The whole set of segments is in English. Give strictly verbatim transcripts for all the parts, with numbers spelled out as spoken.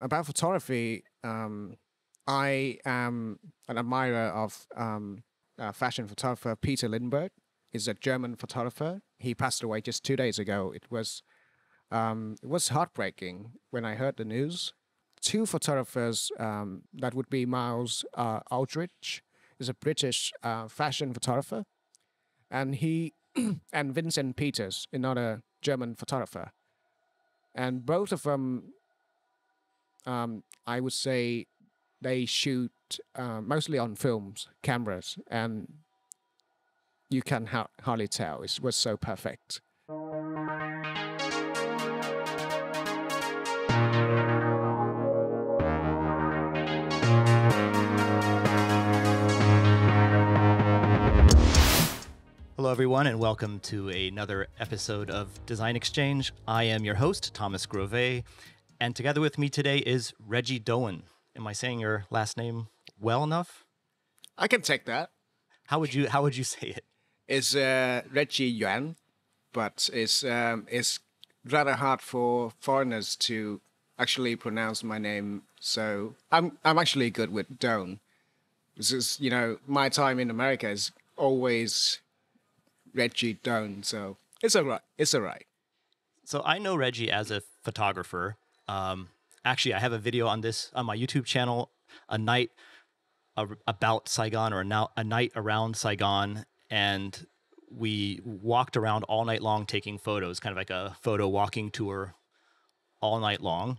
about photography, um, I am an admirer of um, uh, fashion photographer Peter Lindbergh. He's a German photographer. He passed away just two days ago. It was um, it was heartbreaking when I heard the news. Two photographers um, that would be Miles uh, Aldridge, is a British uh, fashion photographer, and he and Vincent Peters, another German photographer, and both of them, um, I would say, they shoot uh, mostly on films, cameras, and you can ha hardly tell. It was so perfect. Hello, everyone, and welcome to another episode of Design Exchange. I am your host, Thomas Grove, and together with me today is Reggie Doan. Am I saying your last name well enough? I can take that. How would you How would you say it? It's uh, Reggie Yuan, but it's um, it's rather hard for foreigners to actually pronounce my name. So I'm I'm actually good with Doan. This is, you know, my time in America is always Reggie Doan, so it's all right. It's all right. So I know Reggie as a photographer. Um, actually, I have a video on this on my YouTube channel, a night about Saigon, or now a night around Saigon, and we walked around all night long taking photos, kind of like a photo walking tour all night long.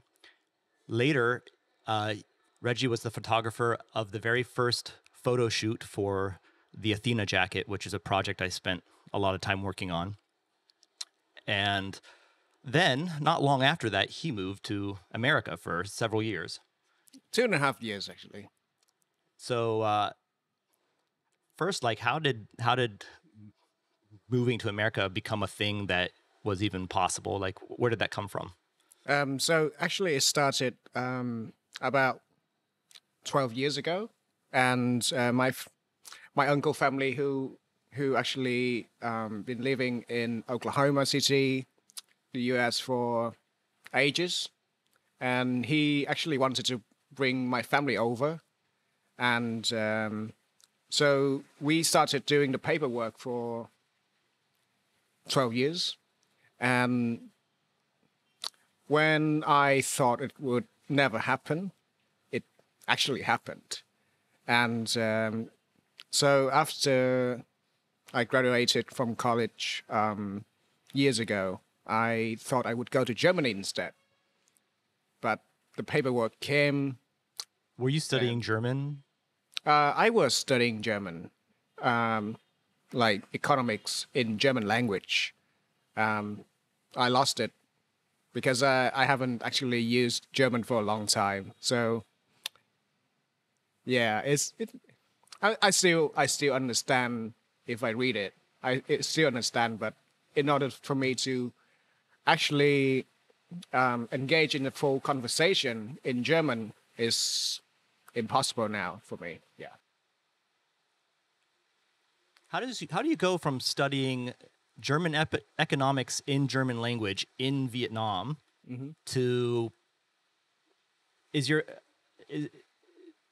Later, uh, Reggie was the photographer of the very first photo shoot for the Athena jacket, which is a project I spent a lot of time working on. And then, not long after that, he moved to America for several years. Two and a half years, actually. So, uh, first, like, how did how did moving to America become a thing that was even possible? Like, where did that come from? Um, so, actually, it started um, about twelve years ago, and uh, my f my uncle family who who actually um, been living in Oklahoma City, the U S for ages, and he actually wanted to bring my family over, and um, so we started doing the paperwork for twelve years, and when I thought it would never happen, it actually happened. And um, so after I graduated from college um, years ago, I thought I would go to Germany instead, but the paperwork came. Were you studying and, German? Uh, I was studying German, um, like economics in German language. Um, I lost it because I, I haven't actually used German for a long time. So, yeah, it's it. I, I still I still understand if I read it. I it still understand, but in order for me to actually um, engage in a full conversation in German is impossible now for me. Yeah. How does you, how do you go from studying German ep economics in German language in Vietnam mm-hmm. to is your is,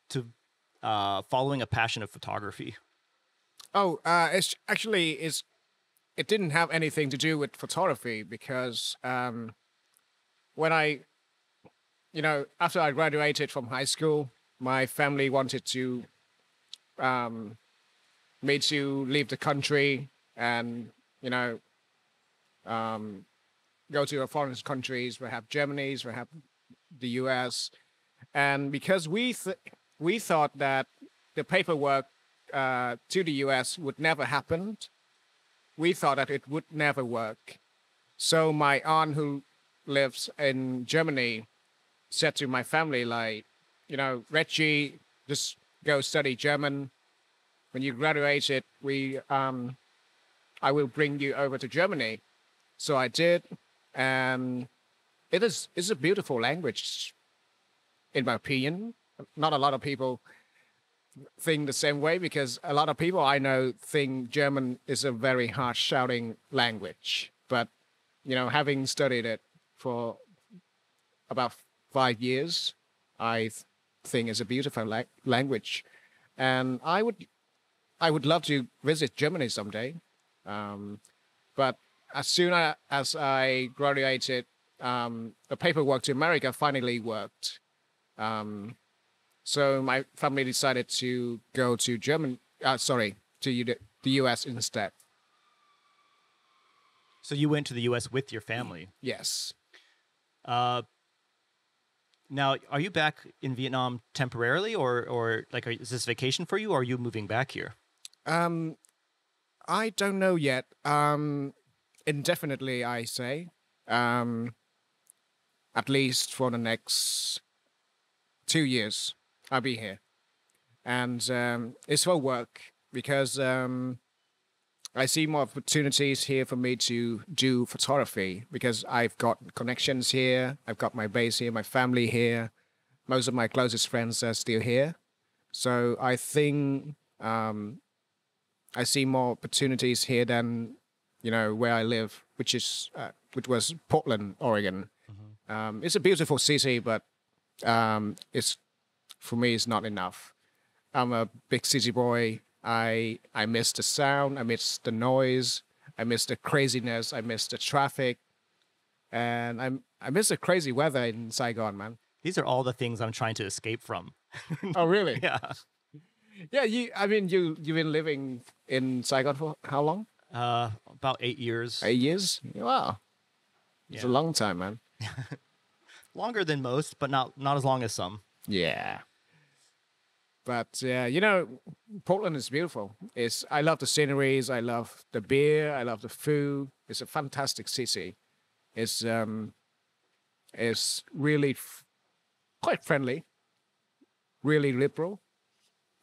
to uh, following a passion of photography? Oh, uh, it's actually it's. It didn't have anything to do with photography because um, when I, you know, after I graduated from high school, my family wanted to, um, me to leave the country and, you know, um, go to a foreign countries, perhaps Germany, perhaps the U S. And because we, th we thought that the paperwork uh, to the U S would never happen, we thought that it would never work. So my aunt who lives in Germany said to my family, like, you know, Reggie, just go study German. When you graduated, we, um, I will bring you over to Germany. So I did. And it is it's a beautiful language, in my opinion. Not a lot of people think the same way, because a lot of people I know think German is a very harsh shouting language. But, you know, having studied it for about five years, I think is a beautiful la language. And I would, I would love to visit Germany someday. Um, but as soon as I graduated, um, the paperwork to America finally worked. Um, so my family decided to go to Germany, uh, sorry, to U the U S instead. So you went to the U S with your family? Yes. Uh, now, are you back in Vietnam temporarily, or, or like, are, is this vacation for you, or are you moving back here? Um, I don't know yet. Um, indefinitely, I say. Um, at least for the next two years, I'll be here. And um, it's for work, because... Um, I see more opportunities here for me to do photography, because I've got connections here, I've got my base here, my family here. Most of my closest friends are still here. So I think um, I see more opportunities here than, you know, where I live, which is uh, which was Portland, Oregon. Mm-hmm. Um, it's a beautiful city, but um, it's, for me, it's not enough. I'm a big city boy. I I miss the sound, I miss the noise, I miss the craziness, I miss the traffic, and I'm I miss the crazy weather in Saigon, man. These are all the things I'm trying to escape from. Oh, really? Yeah, yeah. You, I mean, you you've been living in Saigon for how long? Uh, about eight years. Eight years? Wow, it's yeah. a long time, man. Longer than most, but not not as long as some. Yeah. But, uh, you know, Portland is beautiful. It's, I love the sceneries. I love the beer. I love the food. It's a fantastic city. It's, um, it's really f quite friendly, really liberal.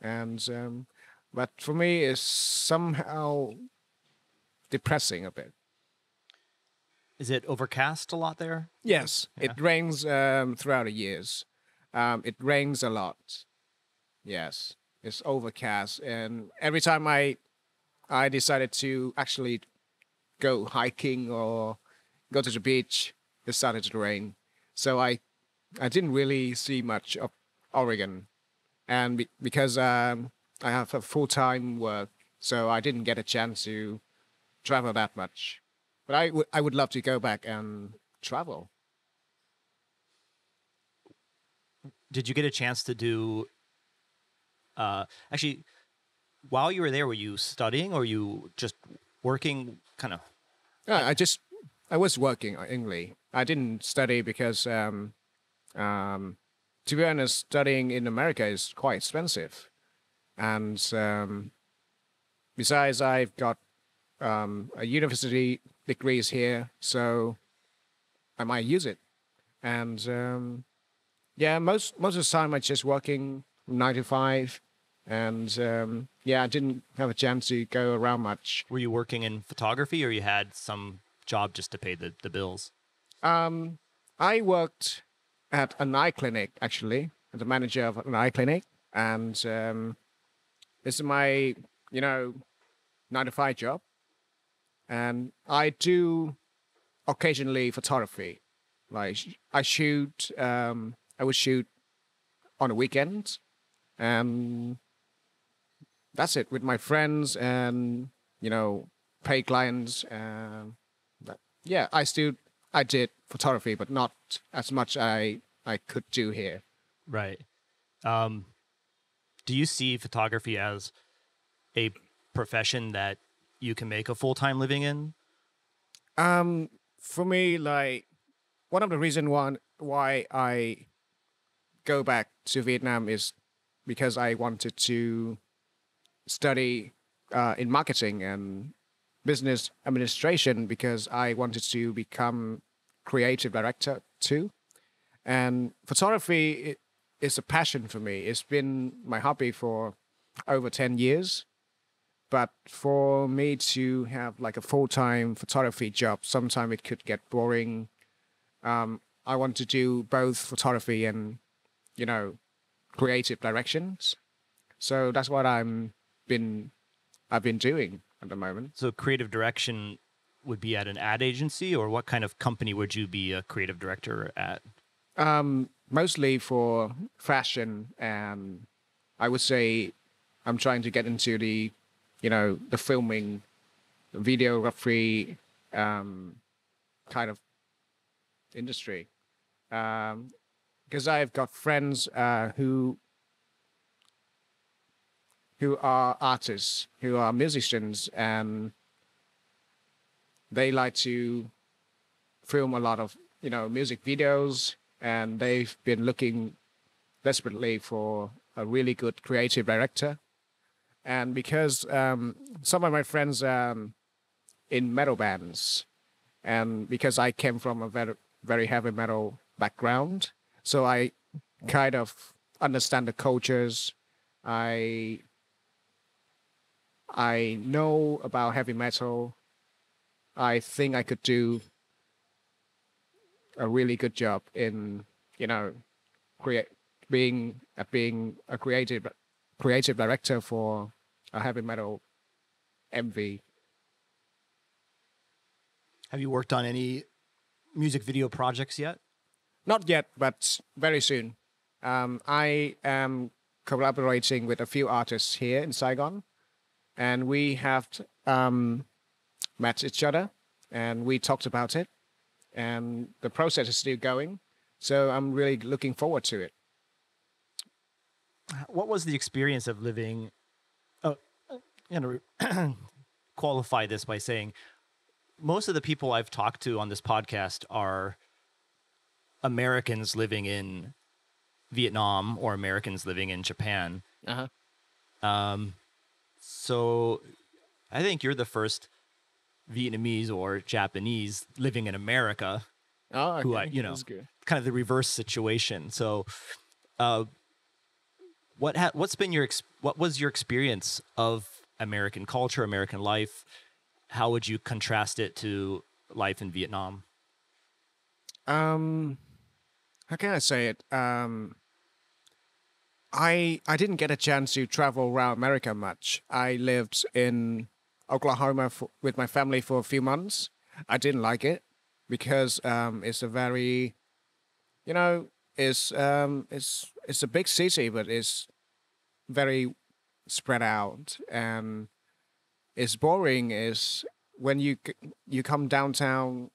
And um, but for me, it's somehow depressing a bit. Is it overcast a lot there? Yes. Yeah. It rains um, throughout the years. Um, it rains a lot. Yes, it's overcast, and every time I, I decided to actually go hiking or go to the beach, it started to rain. So I, I didn't really see much of Oregon, and be, because um, I have a full-time work, so I didn't get a chance to travel that much. But I would, I would love to go back and travel. Did you get a chance to do? Uh, actually, while you were there, were you studying or were you just working? Kind of. Yeah, I just I was working only. I didn't study because, um, um, to be honest, studying in America is quite expensive, and um, besides, I've got um, a university degrees here, so I might use it. And um, yeah, most most of the time, I'm just working. nine to five, and um, yeah, I didn't have a chance to go around much. Were you working in photography, or you had some job just to pay the, the bills? Um, I worked at an eye clinic, actually, as a manager of an eye clinic, and um, this is my, you know, nine to five job, and I do occasionally photography. Like, I shoot, um, I would shoot on the weekend. Um, that's it, with my friends and, you know, pay clients. Um, but yeah, I still, I did photography, but not as much I I could do here. Right. Um, do you see photography as a profession that you can make a full-time living in? Um, for me, like, one of the reasons why, why I go back to Vietnam is because I wanted to study uh, in marketing and business administration, because I wanted to become creative director too. And photography is a passion for me. It's been my hobby for over ten years. But for me to have like a full-time photography job, sometimes it could get boring. Um, I want to do both photography and, you know, creative directions. So that's what I'm been I've been doing at the moment. So creative direction would be at an ad agency, or what kind of company would you be a creative director at? Um, mostly for fashion, and I would say I'm trying to get into the, you know, the filming, the videography um, kind of industry. Um, because I've got friends uh, who who are artists, who are musicians, and they like to film a lot of, you know, music videos, and they've been looking desperately for a really good creative director. And because um, some of my friends are um, in metal bands, and because I came from a very, very heavy metal background, so I kind of understand the cultures. I I know about heavy metal. I think I could do a really good job in, you know, create being uh, being a creative creative director for a heavy metal M V. Have you worked on any music video projects yet? Not yet, but very soon. Um, I am collaborating with a few artists here in Saigon, and we have um, met each other, and we talked about it, and the process is still going, so I'm really looking forward to it. What was the experience of living? Oh, I'm gonna qualify this by saying most of the people I've talked to on this podcast are Americans living in Vietnam or Americans living in Japan. Uh huh. Um, so I think you're the first Vietnamese or Japanese living in America. Oh, okay. Who I, you know, kind of the reverse situation. So, uh, what ha what's been your ex what was your experience of American culture, American life? How would you contrast it to life in Vietnam? Um, how can I say it? Um, I I didn't get a chance to travel around America much. I lived in Oklahoma for, with my family for a few months. I didn't like it because um, it's a very, you know, it's um, it's it's a big city, but it's very spread out and it's boring. Is when you you come downtown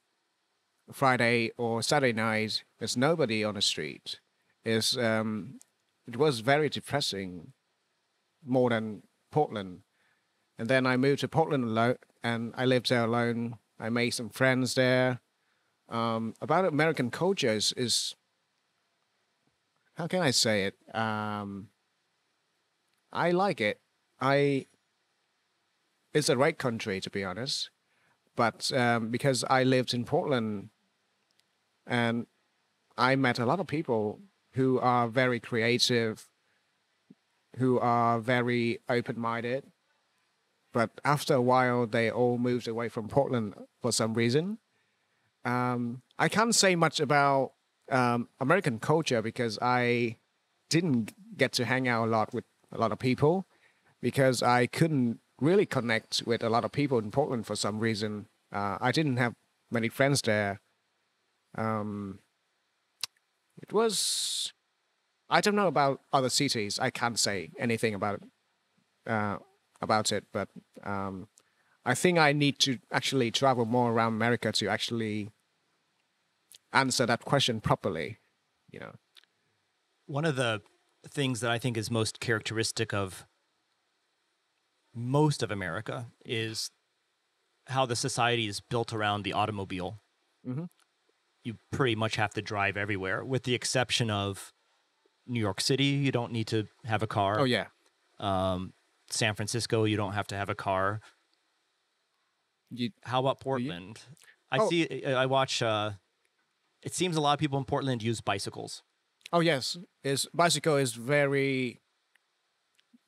Friday or Saturday night, there's nobody on the street. It's, um, it was very depressing, more than Portland. And then I moved to Portland alone, and I lived there alone. I made some friends there. Um, about American cultures is, how can I say it? Um, I like it. I, it's the right country, to be honest. But um, because I lived in Portland, and I met a lot of people who are very creative, who are very open-minded. But after a while, they all moved away from Portland for some reason. Um, I can't say much about um, American culture because I didn't get to hang out a lot with a lot of people because I couldn't really connect with a lot of people in Portland for some reason. Uh, I didn't have many friends there. Um, it was, I don't know about other cities. I can't say anything about uh, about it, but um, I think I need to actually travel more around America to actually answer that question properly. You know, one of the things that I think is most characteristic of most of America is how the society is built around the automobile. Mm-hmm. You pretty much have to drive everywhere, with the exception of New York City. You don't need to have a car. Oh, yeah. Um, San Francisco, you don't have to have a car. You, how about Portland? You, oh. I see, I watch, uh, it seems a lot of people in Portland use bicycles. Oh, yes. It's, bicycle is very...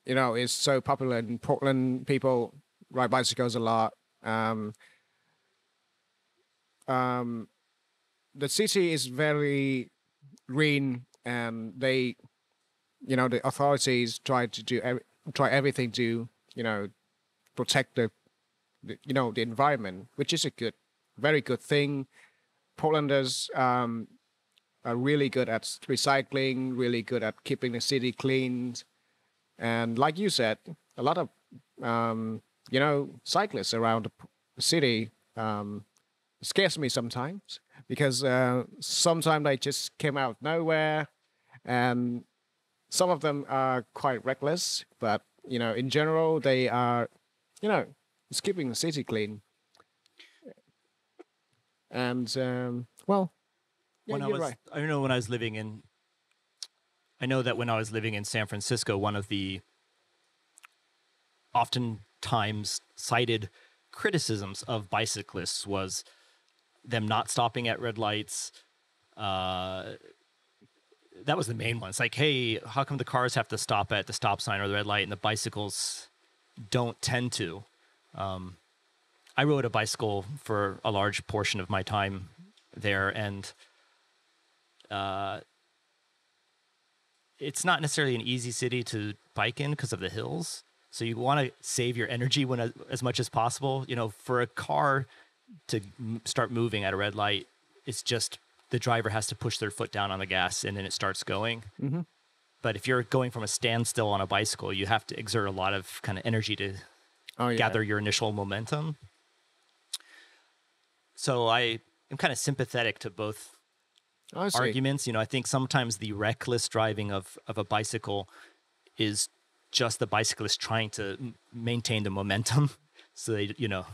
You know, it's so popular in Portland. People ride bicycles a lot. Um, um, the city is very green, and they, you know, the authorities try to do ev try everything to, you know, protect the, the, you know, the environment, which is a good, very good thing. Portlanders um, are really good at recycling, really good at keeping the city clean. And like you said, a lot of, um, you know, cyclists around the city um, scares me sometimes, because uh, sometimes they just came out of nowhere, and some of them are quite reckless, but, you know, in general, they are, you know, it's keeping the city clean. And, um, well, yeah, when you're I was, right. I know when I was living in, I know that when I was living in San Francisco, one of the oftentimes cited criticisms of bicyclists was them not stopping at red lights. Uh, that was the main one. It's like, hey, how come the cars have to stop at the stop sign or the red light and the bicycles don't tend to? Um, I rode a bicycle for a large portion of my time there, and uh, it's not necessarily an easy city to bike in because of the hills. So you want to save your energy when as much as possible. You know, for a car to m start moving at a red light, it's just the driver has to push their foot down on the gas, and then it starts going. Mm-hmm. But if you're going from a standstill on a bicycle, you have to exert a lot of kind of energy to oh, yeah. gather your initial momentum. So I am kind of sympathetic to both oh, arguments. You know, I think sometimes the reckless driving of, of a bicycle is just the bicyclist trying to m maintain the momentum, so they, you know,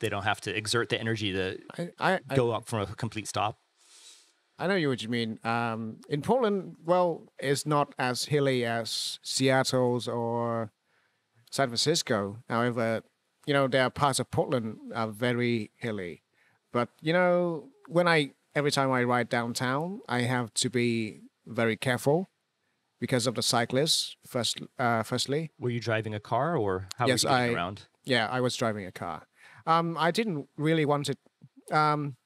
they don't have to exert the energy to I, I, go I, up from a complete stop. I know what you mean. Um, in Portland, well, it's not as hilly as Seattle's or San Francisco. However, you know, there are parts of Portland are very hilly. But, you know, when I, every time I ride downtown, I have to be very careful because of the cyclists, first, uh, firstly. Were you driving a car, or how yes, were you getting I, around? Yeah, I was driving a car. Um, I didn't really want to, um,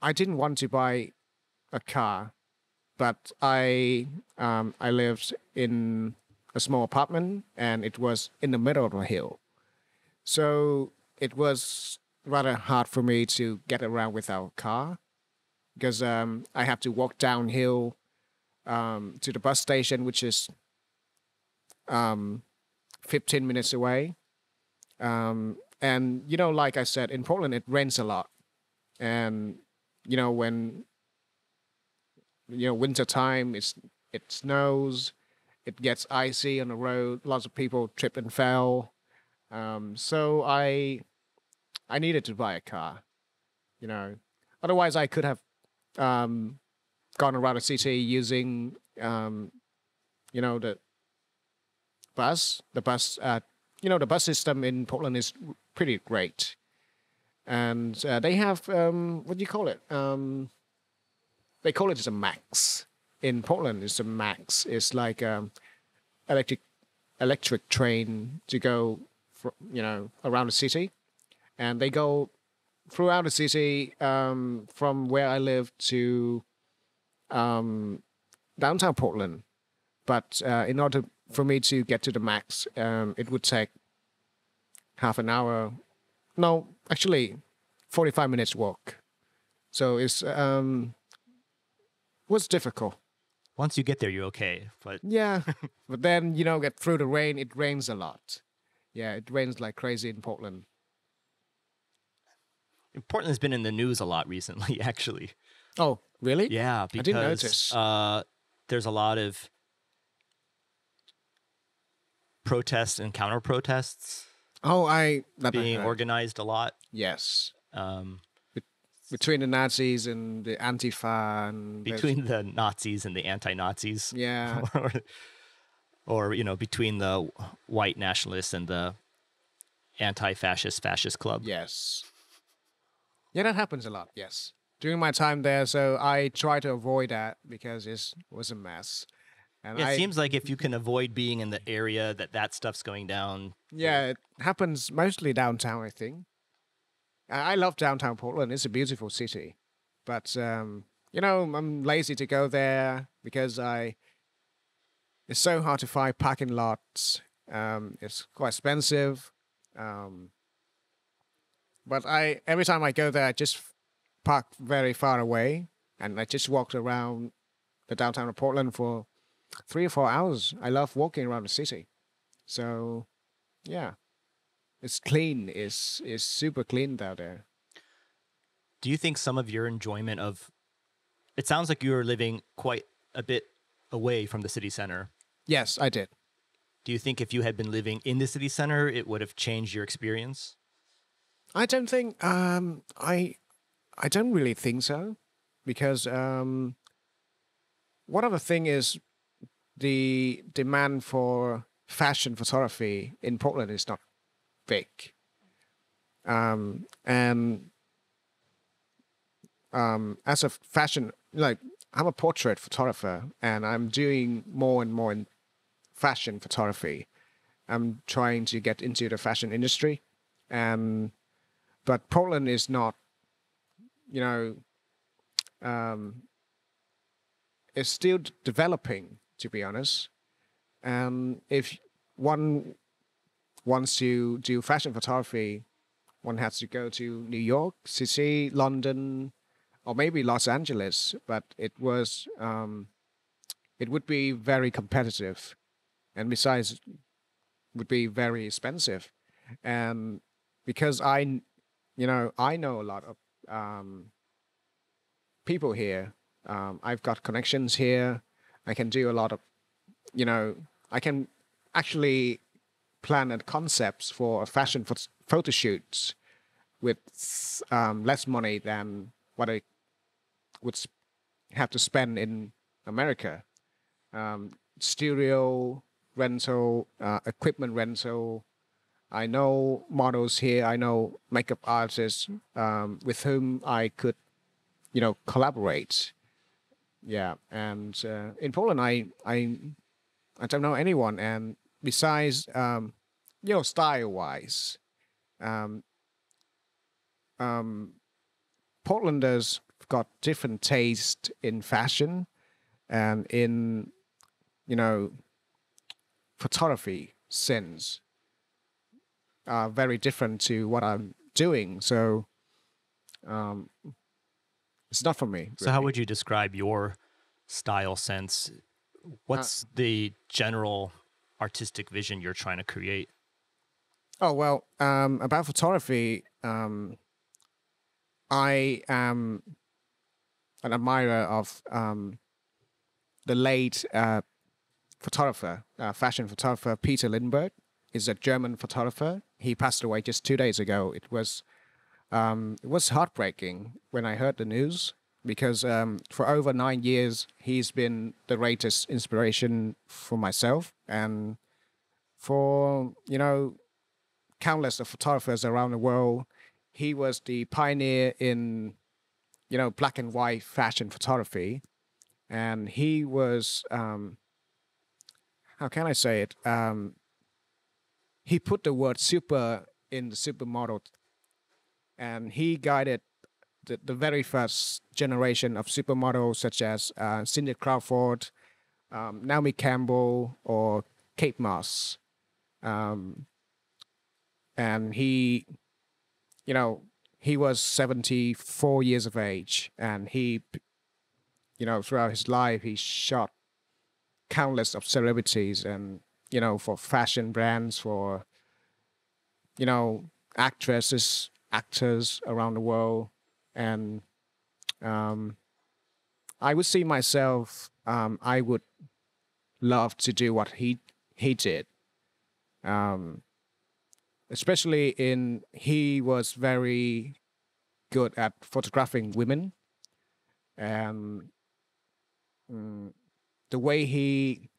I didn't want to buy a car, but I, um, I lived in a small apartment, and it was in the middle of a hill. So it was rather hard for me to get around without a car, because um, I have to walk downhill um, to the bus station, which is um, fifteen minutes away. Um, and, you know, like I said, in Portland, it rains a lot. And, you know, when, you know, winter time, it's, it snows, it gets icy on the road, lots of people trip and fell. Um, so I... I needed to buy a car, you know. Otherwise, I could have um, gone around the city using, um, you know, the bus. The bus, uh, you know, the bus system in Portland is pretty great, and uh, they have um, what do you call it? Um, they call it as a MAX in Portland. It's a MAX. It's like um, electric electric train to go, for, you know, around the city. And they go throughout the city um, from where I live to um, downtown Portland. But uh, in order for me to get to the MAX, um, it would take half an hour. No, actually, forty-five minutes walk. So it's um, was difficult. Once you get there, you're okay. But yeah, but then, you know, get through the rain. It rains a lot. Yeah, it rains like crazy in Portland. Portland's been in the news a lot recently, actually. Oh, really? Yeah, because I didn't notice. Uh, there's a lot of protests and counter-protests. Oh, I... That being I organized a lot. Yes. Um, Be between the Nazis and the Antifa. And between those... the Nazis and the anti-Nazis. Yeah. or, or, you know, between the white nationalists and the anti-fascist fascist club. Yes. Yeah, that happens a lot, yes. During my time there, so I try to avoid that because it was a mess. And yeah, it I, seems like if you can avoid being in the area that that stuff's going down. Yeah, yeah. It happens mostly downtown, I think. I love downtown Portland. It's a beautiful city. But, um, you know, I'm lazy to go there because I. It's so hard to find parking lots. Um, it's quite expensive. Um But I every time I go there, I just park very far away And I just walked around the downtown of Portland for three or four hours. I love walking around the city. So, yeah, it's clean. It's, it's super clean down there. Do you think some of your enjoyment of, it sounds like you were living quite a bit away from the city center. Yes, I did. Do you think if you had been living in the city center, it would have changed your experience? I don't think, um, I, I don't really think so. Because um, one other thing is the demand for fashion photography in Portland is not big. Um, and um, as a fashion, like I'm a portrait photographer and I'm doing more and more in fashion photography. I'm trying to get into the fashion industry. Um, but Portland is not, you know, Um, it's still developing, to be honest. Um, if one wants to do fashion photography, one has to go to New York City, London, or maybe Los Angeles. But it was, um, it would be very competitive, and besides, would be very expensive. Um, because I, you know, I know a lot of. Um, people here. Um, I've got connections here. I can do a lot of, you know, I can actually plan and concepts for fashion photo shoots with um, less money than what I would have to spend in America. Um, studio rental, uh, equipment rental. I know models here. I know makeup artists um, with whom I could you know, collaborate. Yeah, and uh, in Poland, I, I, I don't know anyone. And besides, um, you know, style-wise, um, um, Portlanders got different taste in fashion and in, you know, photography sense are very different to what I'm doing. So, um, it's not for me. Really. So how would you describe your style sense? What's uh, the general artistic vision you're trying to create? Oh, well, um, about photography, um, I am an admirer of um, the late uh, photographer, uh, fashion photographer, Peter Lindbergh. He's a German photographer. He passed away just two days ago. It was... Um, it was heartbreaking when I heard the news because um, for over nine years, he's been the greatest inspiration for myself and for, you know, countless of photographers around the world. He was the pioneer in, you know, black and white fashion photography. And he was, um, how can I say it? Um, he put the word super in the supermodel. And he guided the, the very first generation of supermodels such as uh, Cindy Crawford, um, Naomi Campbell, or Kate Moss. Um, and he, you know, he was seventy-four years of age. And he, you know, throughout his life, he shot countless of celebrities and, you know, for fashion brands, for, you know, actresses, actors around the world. And um, I would see myself, um, I would love to do what he, he did. Um, especially in, he was very good at photographing women. And um, the way he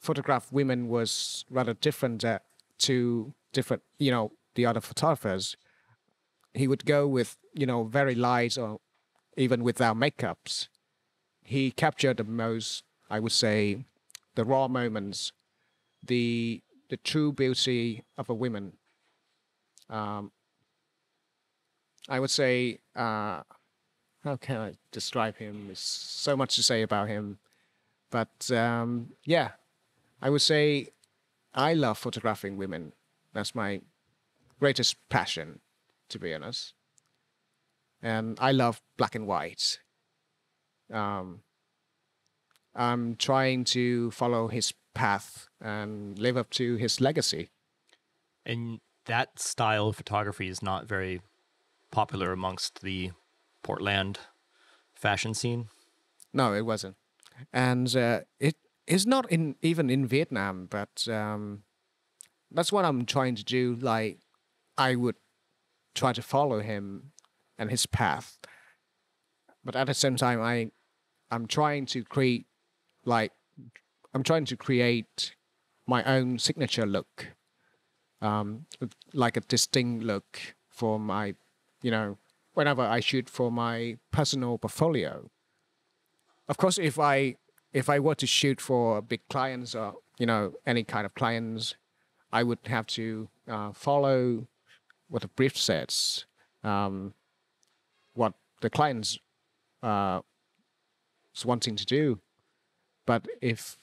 photographed women was rather different uh, to different, you know, the other photographers. He would go with, you know, very light or even without makeups. He captured the most, I would say, the raw moments, the the true beauty of a woman. Um, I would say, uh, how can I describe him? There's so much to say about him. But um, yeah, I would say I love photographing women. That's my greatest passion, to be honest. And I love black and white. um, I'm trying to follow his path and live up to his legacy. And that style of photography is not very popular amongst the Portland fashion scene? No, it wasn't. And uh, it is not in even in Vietnam, but um, that's what I'm trying to do. Like, I would try to follow him and his path. But at the same time, I, I'm trying to create, like, I'm trying to create my own signature look, um, like a distinct look for my, you know, whenever I shoot for my personal portfolio. Of course, if I if I were to shoot for big clients or, you know, any kind of clients, I would have to uh, follow what the brief says, um, what the client's uh, is wanting to do. But if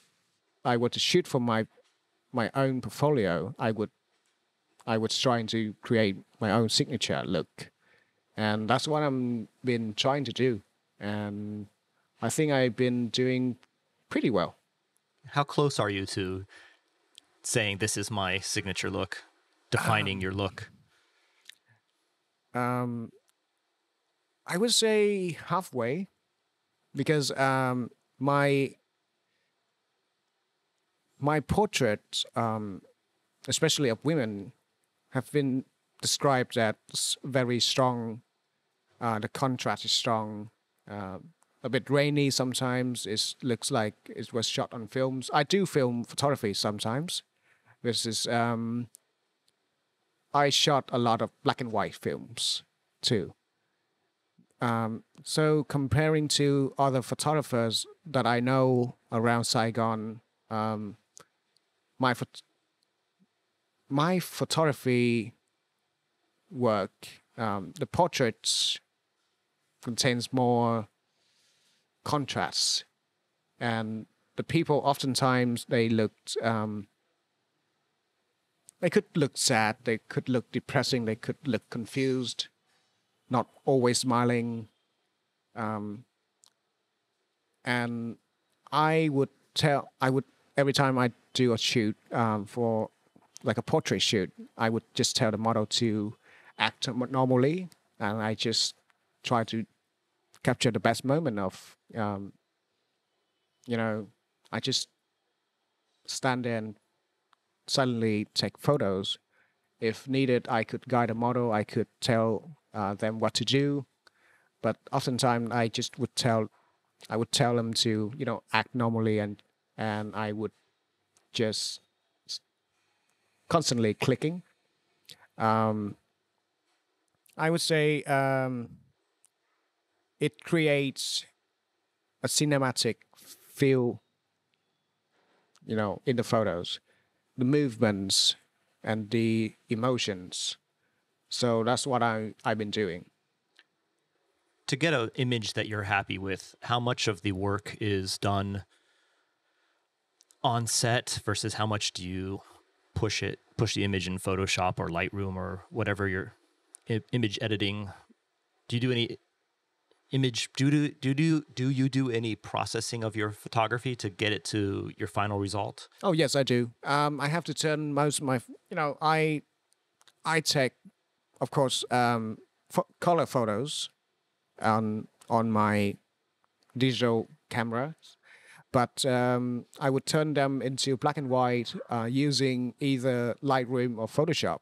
I were to shoot for my my own portfolio, I would I was trying to create my own signature look, and that's what I'm been trying to do. And I think I've been doing pretty well. How close are you to saying this is my signature look, defining um, your look? Um, I would say halfway, because um, my my portraits, um, especially of women, have been described as very strong. Uh, the contrast is strong. Uh, A bit rainy sometimes. It looks like it was shot on films. I do film photography sometimes. This is um, I shot a lot of black and white films too. Um, so comparing to other photographers that I know around Saigon, um, my phot my photography work, um, the portraits contains more contrasts, and the people oftentimes they looked um they could look sad, they could look depressing, they could look confused, not always smiling, um and I would tell I would every time I do a shoot um for like a portrait shoot, I would just tell the model to act normally, and I just try to capture the best moment of, um, you know, I just stand there and suddenly take photos. If needed, I could guide a model, I could tell uh, them what to do, but oftentimes I just would tell, I would tell them to, you know, act normally, and, and I would just constantly clicking. Um, I would say, um, it creates a cinematic feel, you know, in the photos, the movements and the emotions. So that's what I, I've been doing. To get an image that you're happy with, how much of the work is done on set versus how much do you push it, push the image in Photoshop or Lightroom or whatever your image editing? Do you do any... Image, do, do, do, do, do you do any processing of your photography to get it to your final result? Oh, yes, I do. Um, I have to turn most of my, you know, I I take, of course, um, fo color photos on, on my digital camera, but um, I would turn them into black and white uh, using either Lightroom or Photoshop.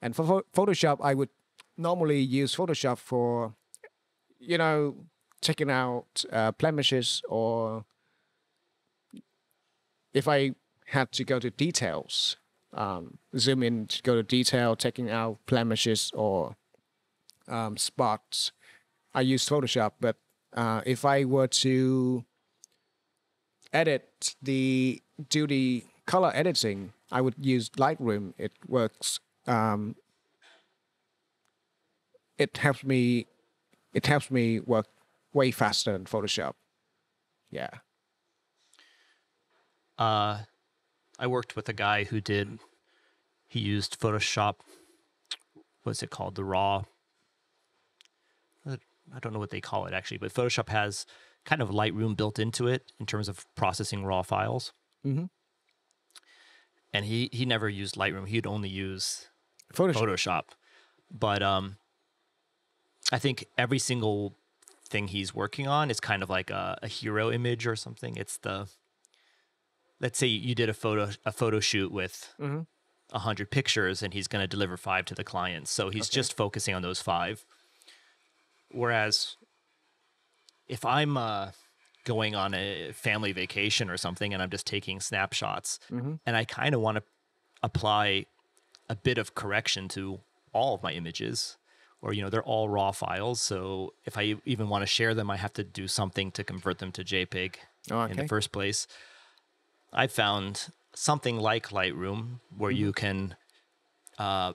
And for fo Photoshop, I would normally use Photoshop for... you know, checking out uh, blemishes, or if I had to go to details, um, zoom in to go to detail, checking out blemishes or um, spots, I use Photoshop. But uh, if I were to edit the, do the color editing, I would use Lightroom. It works, um, it helps me It helps me work way faster than Photoshop. Yeah. Uh, I worked with a guy who did, he used Photoshop, what's it called? The raw, I don't know what they call it actually, but Photoshop has kind of Lightroom built into it in terms of processing raw files. Mm-hmm. And he, he never used Lightroom. He'd only use Photoshop. Photoshop. But um, I think every single thing he's working on is kind of like a, a hero image or something. It's the, let's say you did a photo a photo shoot with a mm-hmm. hundred pictures, and he's going to deliver five to the client. So he's okay. just focusing on those five. Whereas if I'm uh, going on a family vacation or something, and I'm just taking snapshots, mm-hmm. and I kind of want to apply a bit of correction to all of my images, or, you know, they're all raw files. So if I even want to share them, I have to do something to convert them to JPEG oh, okay. in the first place. I found something like Lightroom where mm-hmm. you can... Uh,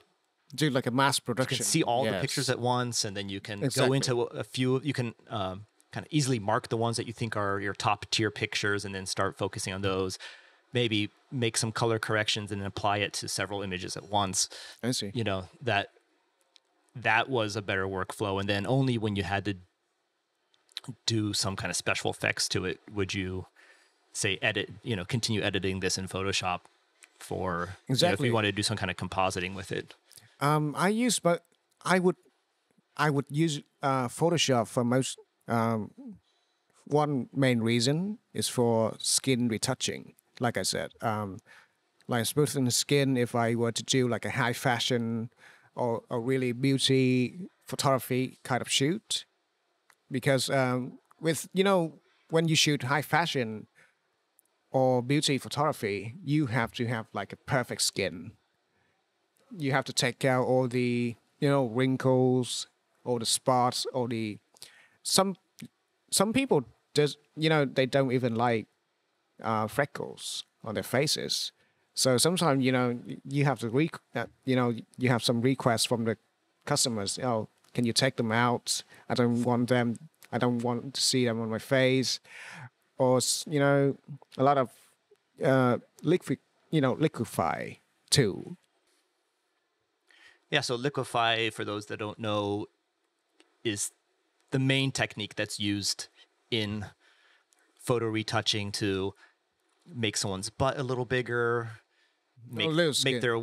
do like a mass production. You can see all yes. the pictures at once, and then you can exactly. go into a few... You can um, kind of easily mark the ones that you think are your top-tier pictures and then start focusing on those. Maybe make some color corrections and then apply it to several images at once. I see. You know, that... that was a better workflow. And then only when you had to do some kind of special effects to it would you say edit, you know, continue editing this in Photoshop for exactly you know, if we wanted to do some kind of compositing with it. Um, I use, but I would, I would use uh, Photoshop for most. Um, one main reason is for skin retouching. Like I said, um, like smoothing the skin. If I were to do like a high fashion. Or, or really beauty photography kind of shoot, because um, with you know when you shoot high fashion or beauty photography, you have to have like a perfect skin. You have to take out all the you know wrinkles, all the spots, all the some some people just you know they don't even like uh, freckles on their faces. So sometimes, you know, you have to, re uh, you know, you have some requests from the customers. Oh, can you take them out? I don't want them. I don't want to see them on my face. Or, you know, a lot of uh, liquid, you know, Liquify too. Yeah. So Liquify, for those that don't know, is the main technique that's used in photo retouching to make someone's butt a little bigger. Make, make their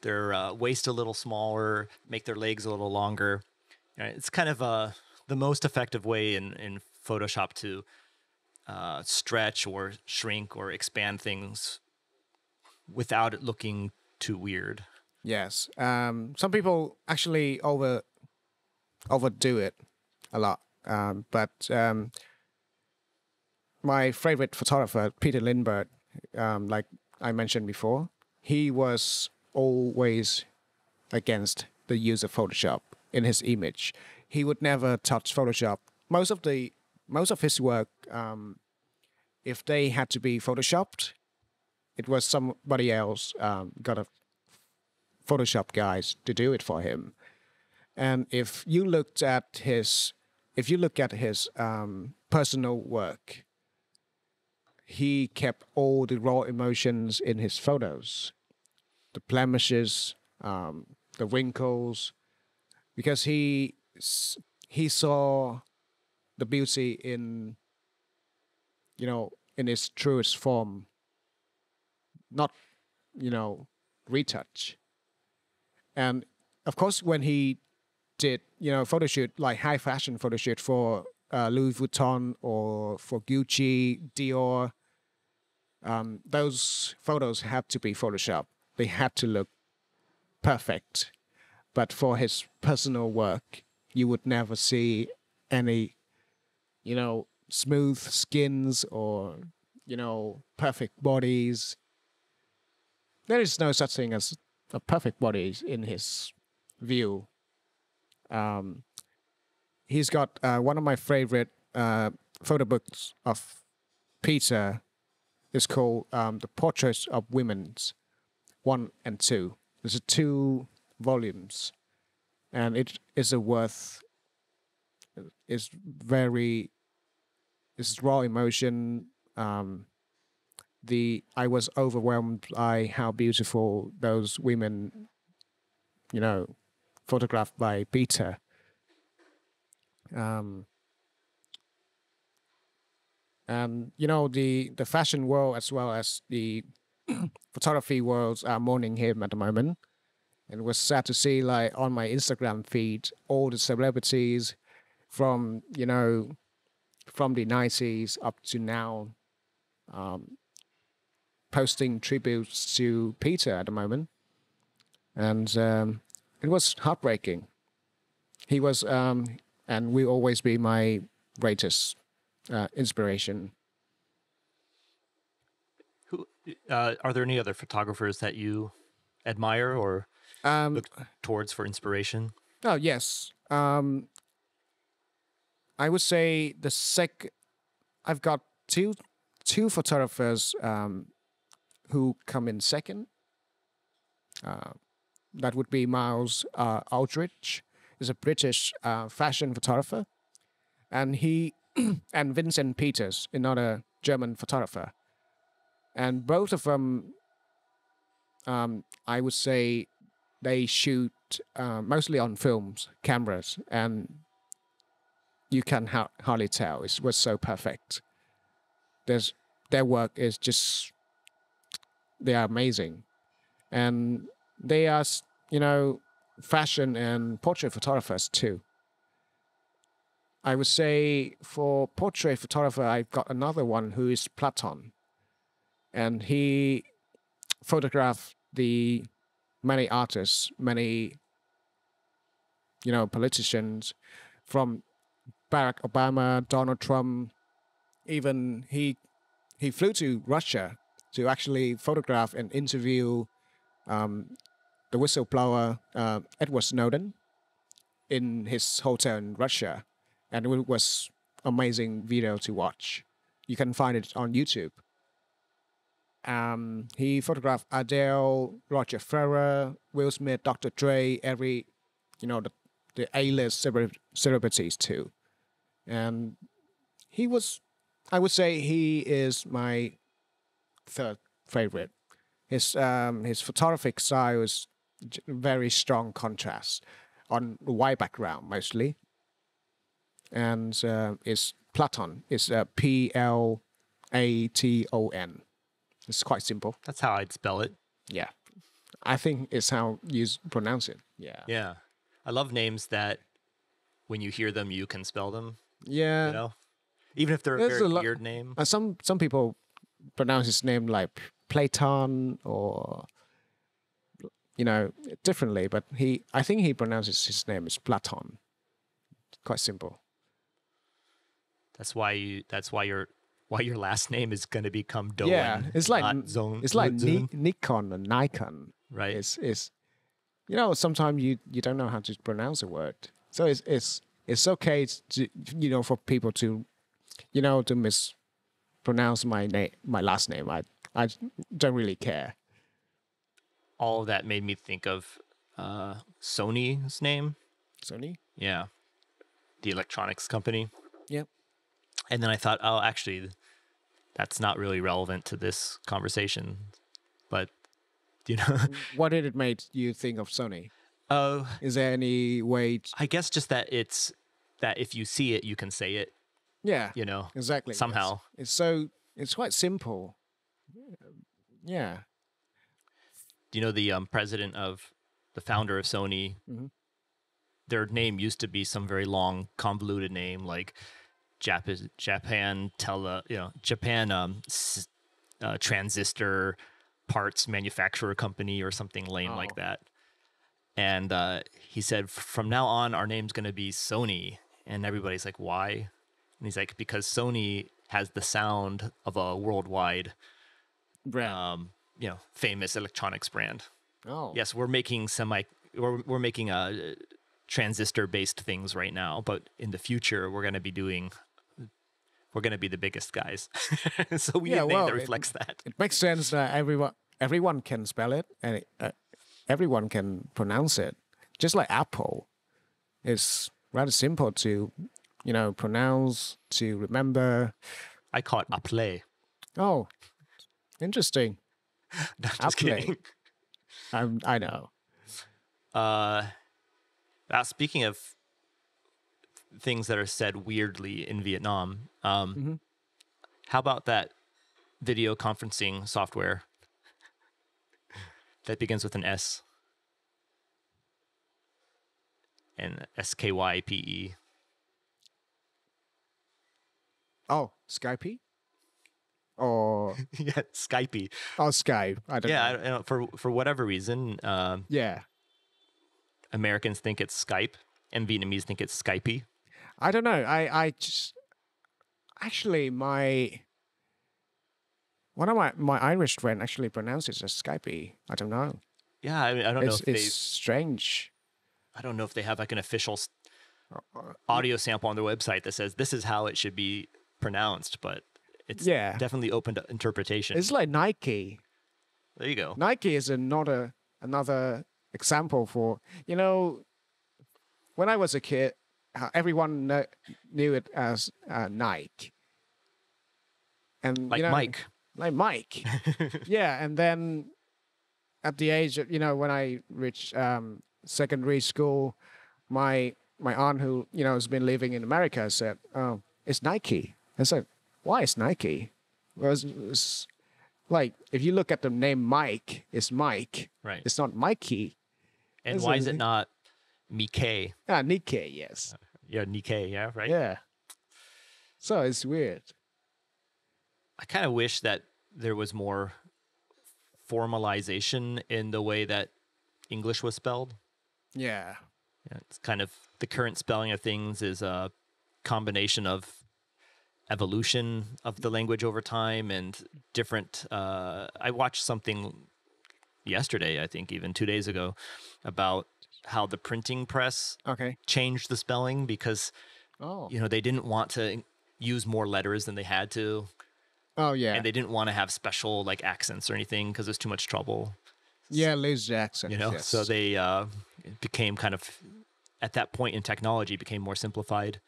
their uh, waist a little smaller, make their legs a little longer. You know, it's kind of uh, the most effective way in, in Photoshop to uh, stretch or shrink or expand things without it looking too weird. Yes. Um, some people actually over overdo it a lot. Um, but um, my favorite photographer, Peter Lindbergh, um, like I mentioned before, he was always against the use of Photoshop in his image. He would never touch Photoshop. Most of the most of his work, um, if they had to be photoshopped, it was somebody else um, got a Photoshop guys to do it for him. And if you looked at his, if you look at his um, personal work, he kept all the raw emotions in his photos, the blemishes, um, the wrinkles, because he he saw the beauty in, you know, in its truest form. Not, you know, retouch. And of course, when he did, you know, photo shoot like high fashion photo shoot for uh, Louis Vuitton or for Gucci, Dior. Um, those photos had to be Photoshopped. They had to look perfect. But for his personal work, you would never see any, you know, smooth skins or, you know, perfect bodies. There is no such thing as a perfect body in his view. Um, he's got uh, one of my favorite uh, photo books of Peter. It's called um, The Portraits of Women's one and two. There's a two volumes, and it is a worth, it's very, it's raw emotion. Um, the I was overwhelmed by how beautiful those women, you know, photographed by Peter. Um, Um, you know, the, the fashion world as well as the photography worlds are mourning him at the moment. And it was sad to see, like, on my Instagram feed, all the celebrities from, you know, from the nineties up to now, um, posting tributes to PETA at the moment. And um, it was heartbreaking. He was, um, and will always be my greatest uh, inspiration. Who uh, are there any other photographers that you admire or um, look towards for inspiration? Oh yes, um, I would say the sec. I've got two two photographers um, who come in second. Uh, that would be Miles uh, Aldridge. Is a British uh, fashion photographer, and he and Vincent Peters, another German photographer, and both of them, um, I would say, they shoot uh, mostly on films, cameras, and you can ha hardly tell. It was so perfect. There's their work is just they are amazing, and they are you know. fashion and portrait photographers too. I would say for portrait photographer, I've got another one who is Platon, and he photographed the many artists, many you know politicians, from Barack Obama, Donald Trump. Even he he flew to Russia to actually photograph and interview Um, the whistleblower uh, Edward Snowden in his hotel in Russia, and it was amazing video to watch. You can find it on YouTube. Um, he photographed Adele, Roger Ferrer, Will Smith, Doctor Dre, every, you know, the, the A-list celebrities too. And he was, I would say he is my third favorite. His, um, his photographic style is very strong contrast on the white background mostly, and uh, it's Platon. It's uh, P L A T O N. It's quite simple. That's how I'd spell it. Yeah, I think it's how you pronounce it. Yeah. Yeah, I love names that when you hear them, you can spell them. Yeah. You know, even if they're a There's very a weird name. Uh, some some people pronounce his name like Platon, or you know, differently, but he, I think he pronounces his name as Platon. Quite simple. That's why you. That's why your why your last name is going to become Doan. Yeah, it's like Zong, it's like Zong. Nikon and Nikon. Right. It's it's you know sometimes you you don't know how to pronounce a word, so it's it's it's okay to you know for people to you know to mispronounce my name my last name. I. I don't really care. All of that made me think of uh, Sony's name. Sony? Yeah. The electronics company. Yep. And then I thought, oh, actually, that's not really relevant to this conversation. But, you know. What did it make you think of Sony? Oh. Uh, Is there any way? To I guess just that it's, that if you see it, you can say it. Yeah. You know. Exactly. Somehow. It's, it's so, it's quite simple. Yeah. Do you know the um, president of the founder of Sony? Mm-hmm. Their name used to be some very long, convoluted name like Jap Japan Tele, you know, Japan um, uh, Transistor Parts Manufacturer Company or something lame oh. like that. And uh, he said, "From now on, our name's going to be Sony." And everybody's like, "Why?" And he's like, "Because Sony has the sound of a worldwide." Brand. Um, you know, famous electronics brand. Oh, yes, we're making semi, we're we're making uh, transistor-based things right now, but in the future, we're going to be doing, we're going to be the biggest guys. So we yeah, need a name well, that reflects it, that. It makes sense that everyone everyone can spell it and it, uh, everyone can pronounce it. Just like Apple, it's rather simple to, you know, pronounce, to remember. I call it Apple. Oh. Interesting. No, just kidding. I'm, I know. Uh, now speaking of things that are said weirdly in Vietnam, um, mm-hmm. How about that video conferencing software that begins with an S and S K Y P E? Oh, Skype? Or yeah, Skype. Oh, Skype. I don't. Yeah, know. I don't, for for whatever reason. Uh, yeah. Americans think it's Skype, and Vietnamese think it's Skypey. I don't know. I I just actually my one of my my Irish friend actually pronounces it as Skypey. I don't know. Yeah, I, mean, I don't it's, know. If it's they, strange. I don't know if they have like an official audio sample on their website that says this is how it should be pronounced, but. It's yeah. definitely open to interpretation. It's like Nike. There you go. Nike is another another example for, you know, when I was a kid, everyone kn knew it as uh, Nike. And like you know, Mike. Like Mike. Yeah, and then at the age of, you know, when I reached um, secondary school, my my aunt who, you know, has been living in America said, "Oh, it's Nike." And so. Why is Nike? Well, it's, it's like if you look at the name Mike, it's Mike. Right. It's not Mikey. And it's why like, is it not Nikkei? Ah, Nikkei, yes. Yeah, Nikkei, yeah, right? Yeah. So it's weird. I kind of wish that there was more formalization in the way that English was spelled. Yeah. Yeah, it's kind of the current spelling of things is a combination of evolution of the language over time and different. Uh, I watched something yesterday, I think, even two days ago, about how the printing press okay. changed the spelling because, oh. you know, they didn't want to use more letters than they had to. Oh yeah, and they didn't want to have special like accents or anything because it's too much trouble. Yeah, lose accents. You know, yes. So they uh, it became kind of at that point in technology became more simplified.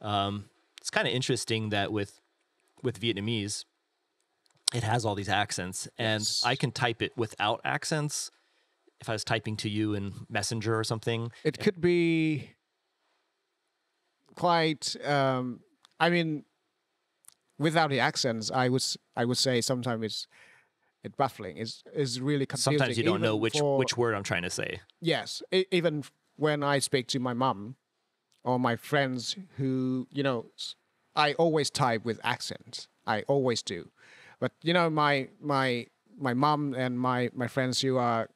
Um, It's kind of interesting that with with Vietnamese, it has all these accents, and yes. I can type it without accents. If I was typing to you in Messenger or something, it could be quite. Um, I mean, without the accents, I would I would say sometimes it's it baffling. It's is really confusing. Sometimes you don't know which for, which word I'm trying to say. Yes, even when I speak to my mom. Or my friends who, you know, I always type with accents. I always do, but you know, my my my mom and my my friends who are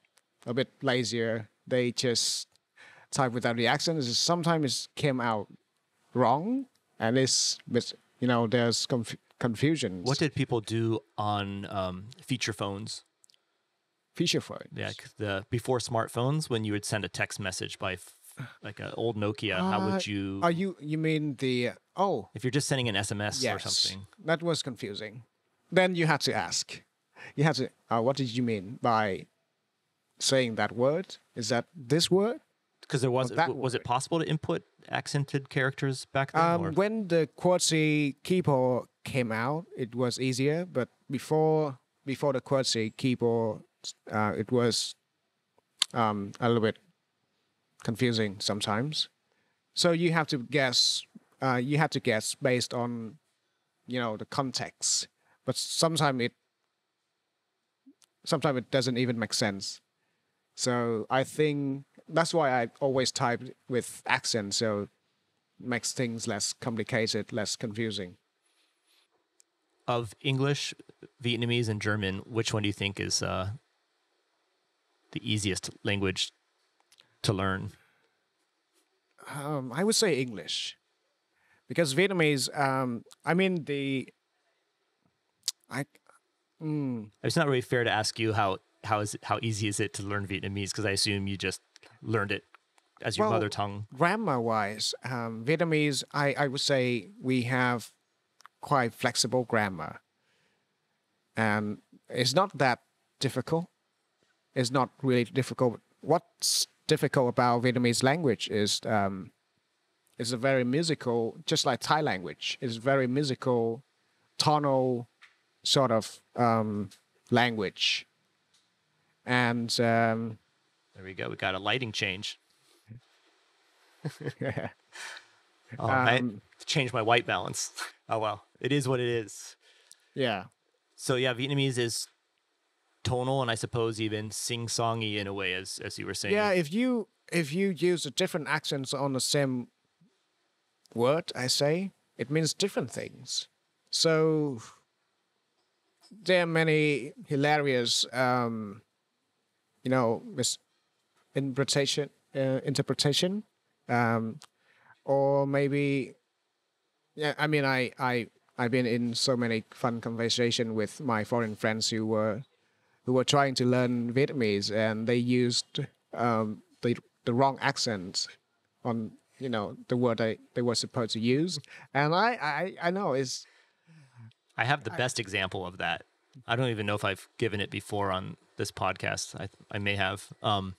a bit lazier, they just type without the accents. Sometimes it came out wrong, and it's you know there's conf confusion. What did people do on um, feature phones? Feature phones. Yeah, the before smartphones, when you would send a text message by. Like an old Nokia, uh, how would you... Are you... You mean the... Oh. If you're just sending an S M S yes, or something. That was confusing. Then you had to ask. You had to... Uh, what did you mean by saying that word? Is that this word? Because there was... That was word? It possible to input accented characters back then? Um, when the QWERTY keyboard came out, it was easier. But before before the QWERTY keyboard, uh, it was um, a little bit... confusing sometimes, so you have to guess. Uh, you have to guess based on, you know, the context. But sometimes it, sometimes it doesn't even make sense. So I think that's why I always type with accent, so it makes things less complicated, less confusing. Of English, Vietnamese, and German, which one do you think is uh, the easiest language? To learn, um, I would say English, because Vietnamese. Um, I mean the. I. Mm. It's not really fair to ask you how how is it, how easy is it to learn Vietnamese because I assume you just learned it as your well, mother tongue. Grammar wise, um, Vietnamese, I I would say we have quite flexible grammar, and it's not that difficult. It's not really difficult. What's difficult about Vietnamese language is um, it's a very musical, just like Thai language. It's very musical, tonal sort of um, language. And um, there we go. We got a lighting change. Yeah. Oh, um, I changed my white balance. Oh well, it is what it is. Yeah. So yeah, Vietnamese is tonal and I suppose even sing-songy in a way, as as you were saying. Yeah, if you if you use a different accents on the same word, I say, it means different things. So there are many hilarious, um, you know, misinterpretation, uh, interpretation, um, or maybe, yeah. I mean, I I I've been in so many fun conversation with my foreign friends who were who were trying to learn Vietnamese, and they used um, the the wrong accent on, you know, the word they they were supposed to use, and I I I know it's. I have the best I, example of that. I don't even know if I've given it before on this podcast. I I may have. Um,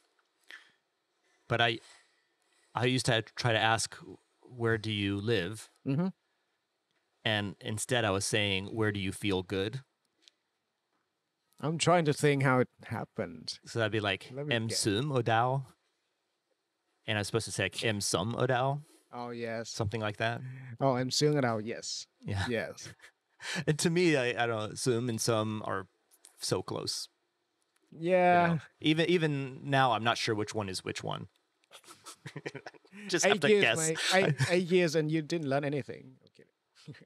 but I I used to try to ask, where do you live? Mm-hmm. And instead I was saying, where do you feel good? I'm trying to think how it happened. So that'd be like, em sum odao. And I was supposed to say like, em sum odao. Oh, yes. Something like that. Oh, em sum odao, yes. Yeah. Yes. And to me, I, I don't assume, and some are so close. Yeah. You know? Even even now, I'm not sure which one is which one. Just have eight to years, guess. Mate. Eight, eight years, and you didn't learn anything. Okay.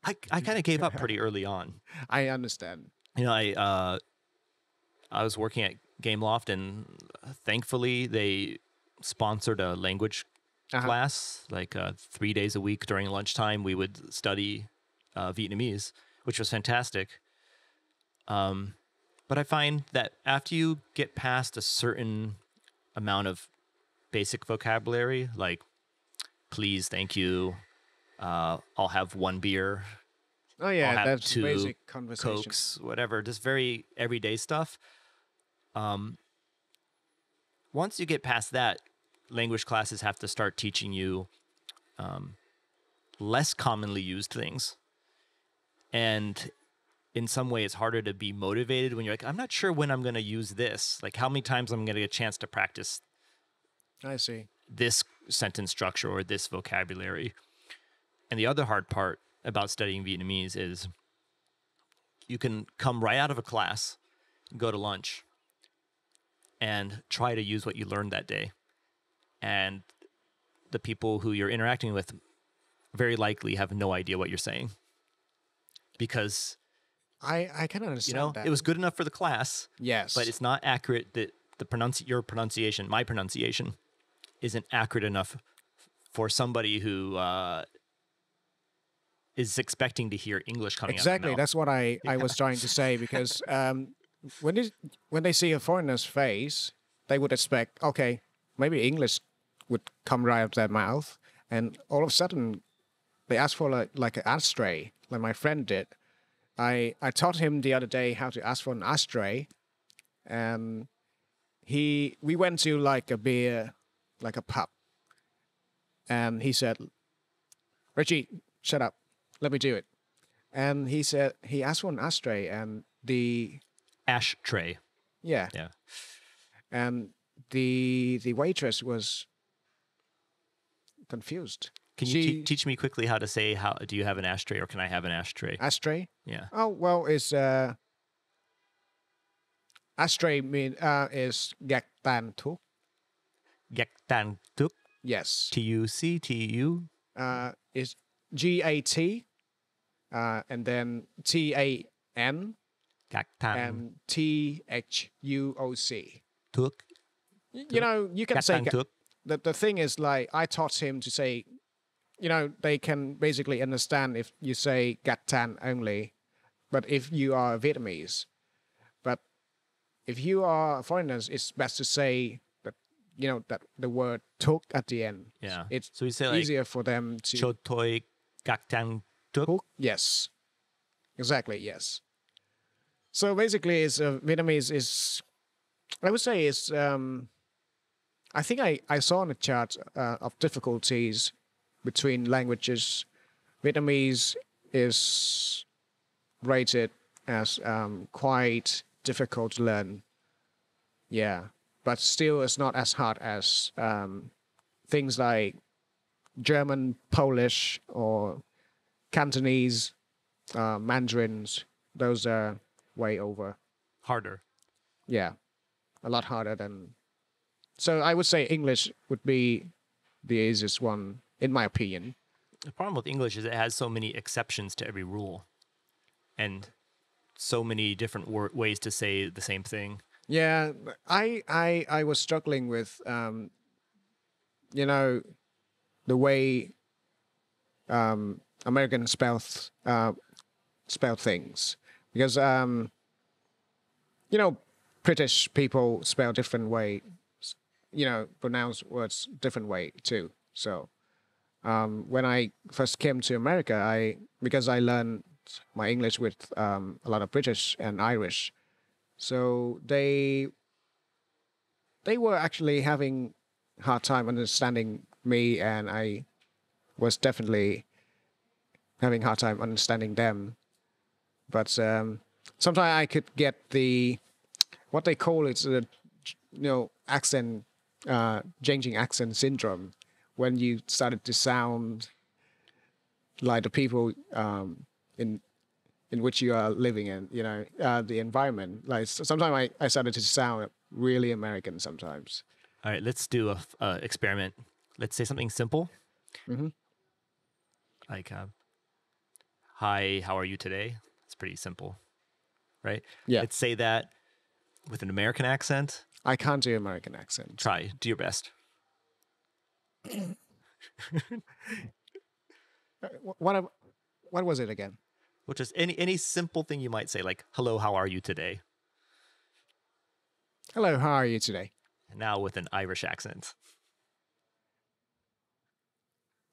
I I kind of gave up pretty early on. I understand. You know, I uh, I was working at Gameloft, and thankfully they sponsored a language uh-huh. class, like uh, three days a week during lunchtime. We would study uh, Vietnamese, which was fantastic. Um, but I find that after you get past a certain amount of basic vocabulary, like please, thank you, uh, I'll have one beer. Oh yeah, I'll have that's two basic conversation. Cokes, whatever, just very everyday stuff. Um, once you get past that, language classes have to start teaching you um, less commonly used things. And in some way, it's harder to be motivated when you're like, I'm not sure when I'm going to use this. Like, how many times I'm going to get a chance to practice I see. This sentence structure or this vocabulary. And the other hard part about studying Vietnamese is you can come right out of a class, go to lunch, and try to use what you learned that day. And the people who you're interacting with very likely have no idea what you're saying. Because I I can understand, you know, that it was good enough for the class. Yes, but it's not accurate. That the pronunci your pronunciation, my pronunciation, isn't accurate enough for somebody who uh, is expecting to hear English coming. Exactly, out of that's what I yeah. I was trying to say. Because um, when it, when they see a foreigner's face, they would expect, okay, maybe English would come right out of their mouth, and all of a sudden they ask for like like an ashtray. Like my friend did. I, I taught him the other day how to ask for an ashtray. And he we went to like a beer, like a pub. And he said, Reggie, shut up. Let me do it. And he said, he asked for an ashtray and the... Ashtray. Yeah. Yeah. And the the waitress was confused. Can you she, teach me quickly how to say, how do you have an ashtray or can I have an ashtray? Ashtray? Yeah. Oh, well, it's... Uh, ashtray mean, uh, is gạch tàn thuốc. Gạch tàn thuốc? Yes. T U C T U? Uh, it's G A T, uh, and then T A N, and T H U O C. Thuốc? You know, you can say... The, the thing is, like, I taught him to say... You know, they can basically understand if you say gạch tàn only, but if you are Vietnamese. But if you are foreigners, it's best to say that, you know, that the word thuốc at the end. Yeah. It's so you say like easier for them to... Cho tôi gạch tàn thuốc. Yes. Exactly, yes. So basically, it's, uh, Vietnamese is... I would say it's... Um, I think I, I saw on a chart uh, of difficulties... between languages, Vietnamese is rated as um, quite difficult to learn. Yeah, but still it's not as hard as um, things like German, Polish, or Cantonese, uh, Mandarins, those are way over. Harder. Yeah, a lot harder than... So I would say English would be the easiest one, in my opinion. The problem with English is it has so many exceptions to every rule and so many different wor- ways to say the same thing. Yeah, I I, I was struggling with, um, you know, the way um, Americans spell, th- uh, spell things. Because, um, you know, British people spell different way, you know, pronounce words different way too. So um, when I first came to America, I because I learned my English with um, a lot of British and Irish, so they they were actually having a hard time understanding me, and I was definitely having a hard time understanding them. But um, sometimes I could get the what they call it's the you know accent uh, changing accent syndrome, when you started to sound like the people um, in in which you are living in, you know, uh, the environment. Like sometimes I, I started to sound really American sometimes. All right, let's do a uh, experiment. Let's say something simple. Mm-hmm. Like, uh, hi, how are you today? It's pretty simple, right? Yeah. Let's say that with an American accent. I can't do American accent. Try, do your best. what what was it again? Well, just any any simple thing you might say, like "Hello, how are you today?" Hello, how are you today? Now with an Irish accent.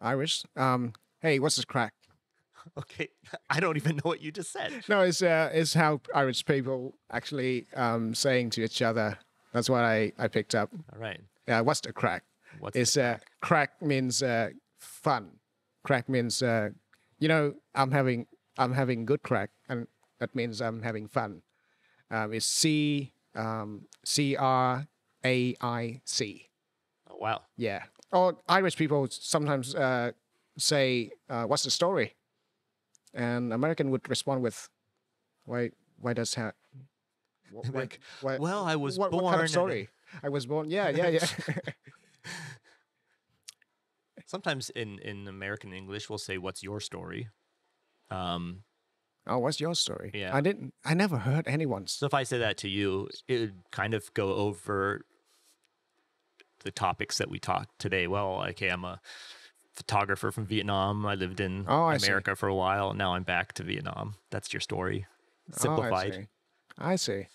Irish. Um. Hey, what's this crack? Okay, I don't even know what you just said. No, it's uh, it's how Irish people actually um saying to each other. That's what I I picked up. All right. Yeah, uh, what's the crack? What's it's uh, crack means uh, fun. Crack means uh, you know I'm having I'm having good crack, and that means I'm having fun. Um, it's C um, C R A I C. Oh wow! Yeah. Or Irish people sometimes uh, say, uh, "What's the story?" And American would respond with, "Why? Why does that? Why, why, well, I was what, born. What kind of story? I was born. Yeah, yeah, yeah." Sometimes in, in American English, we'll say, "What's your story?" Um, oh, what's your story? Yeah, I didn't. I never heard anyone. So if I say that to you, it would kind of go over the topics that we talked today. Well, okay, I'm a photographer from Vietnam. I lived in oh, I America see. for a while. Now I'm back to Vietnam. That's your story, simplified. Oh, I, see. I see.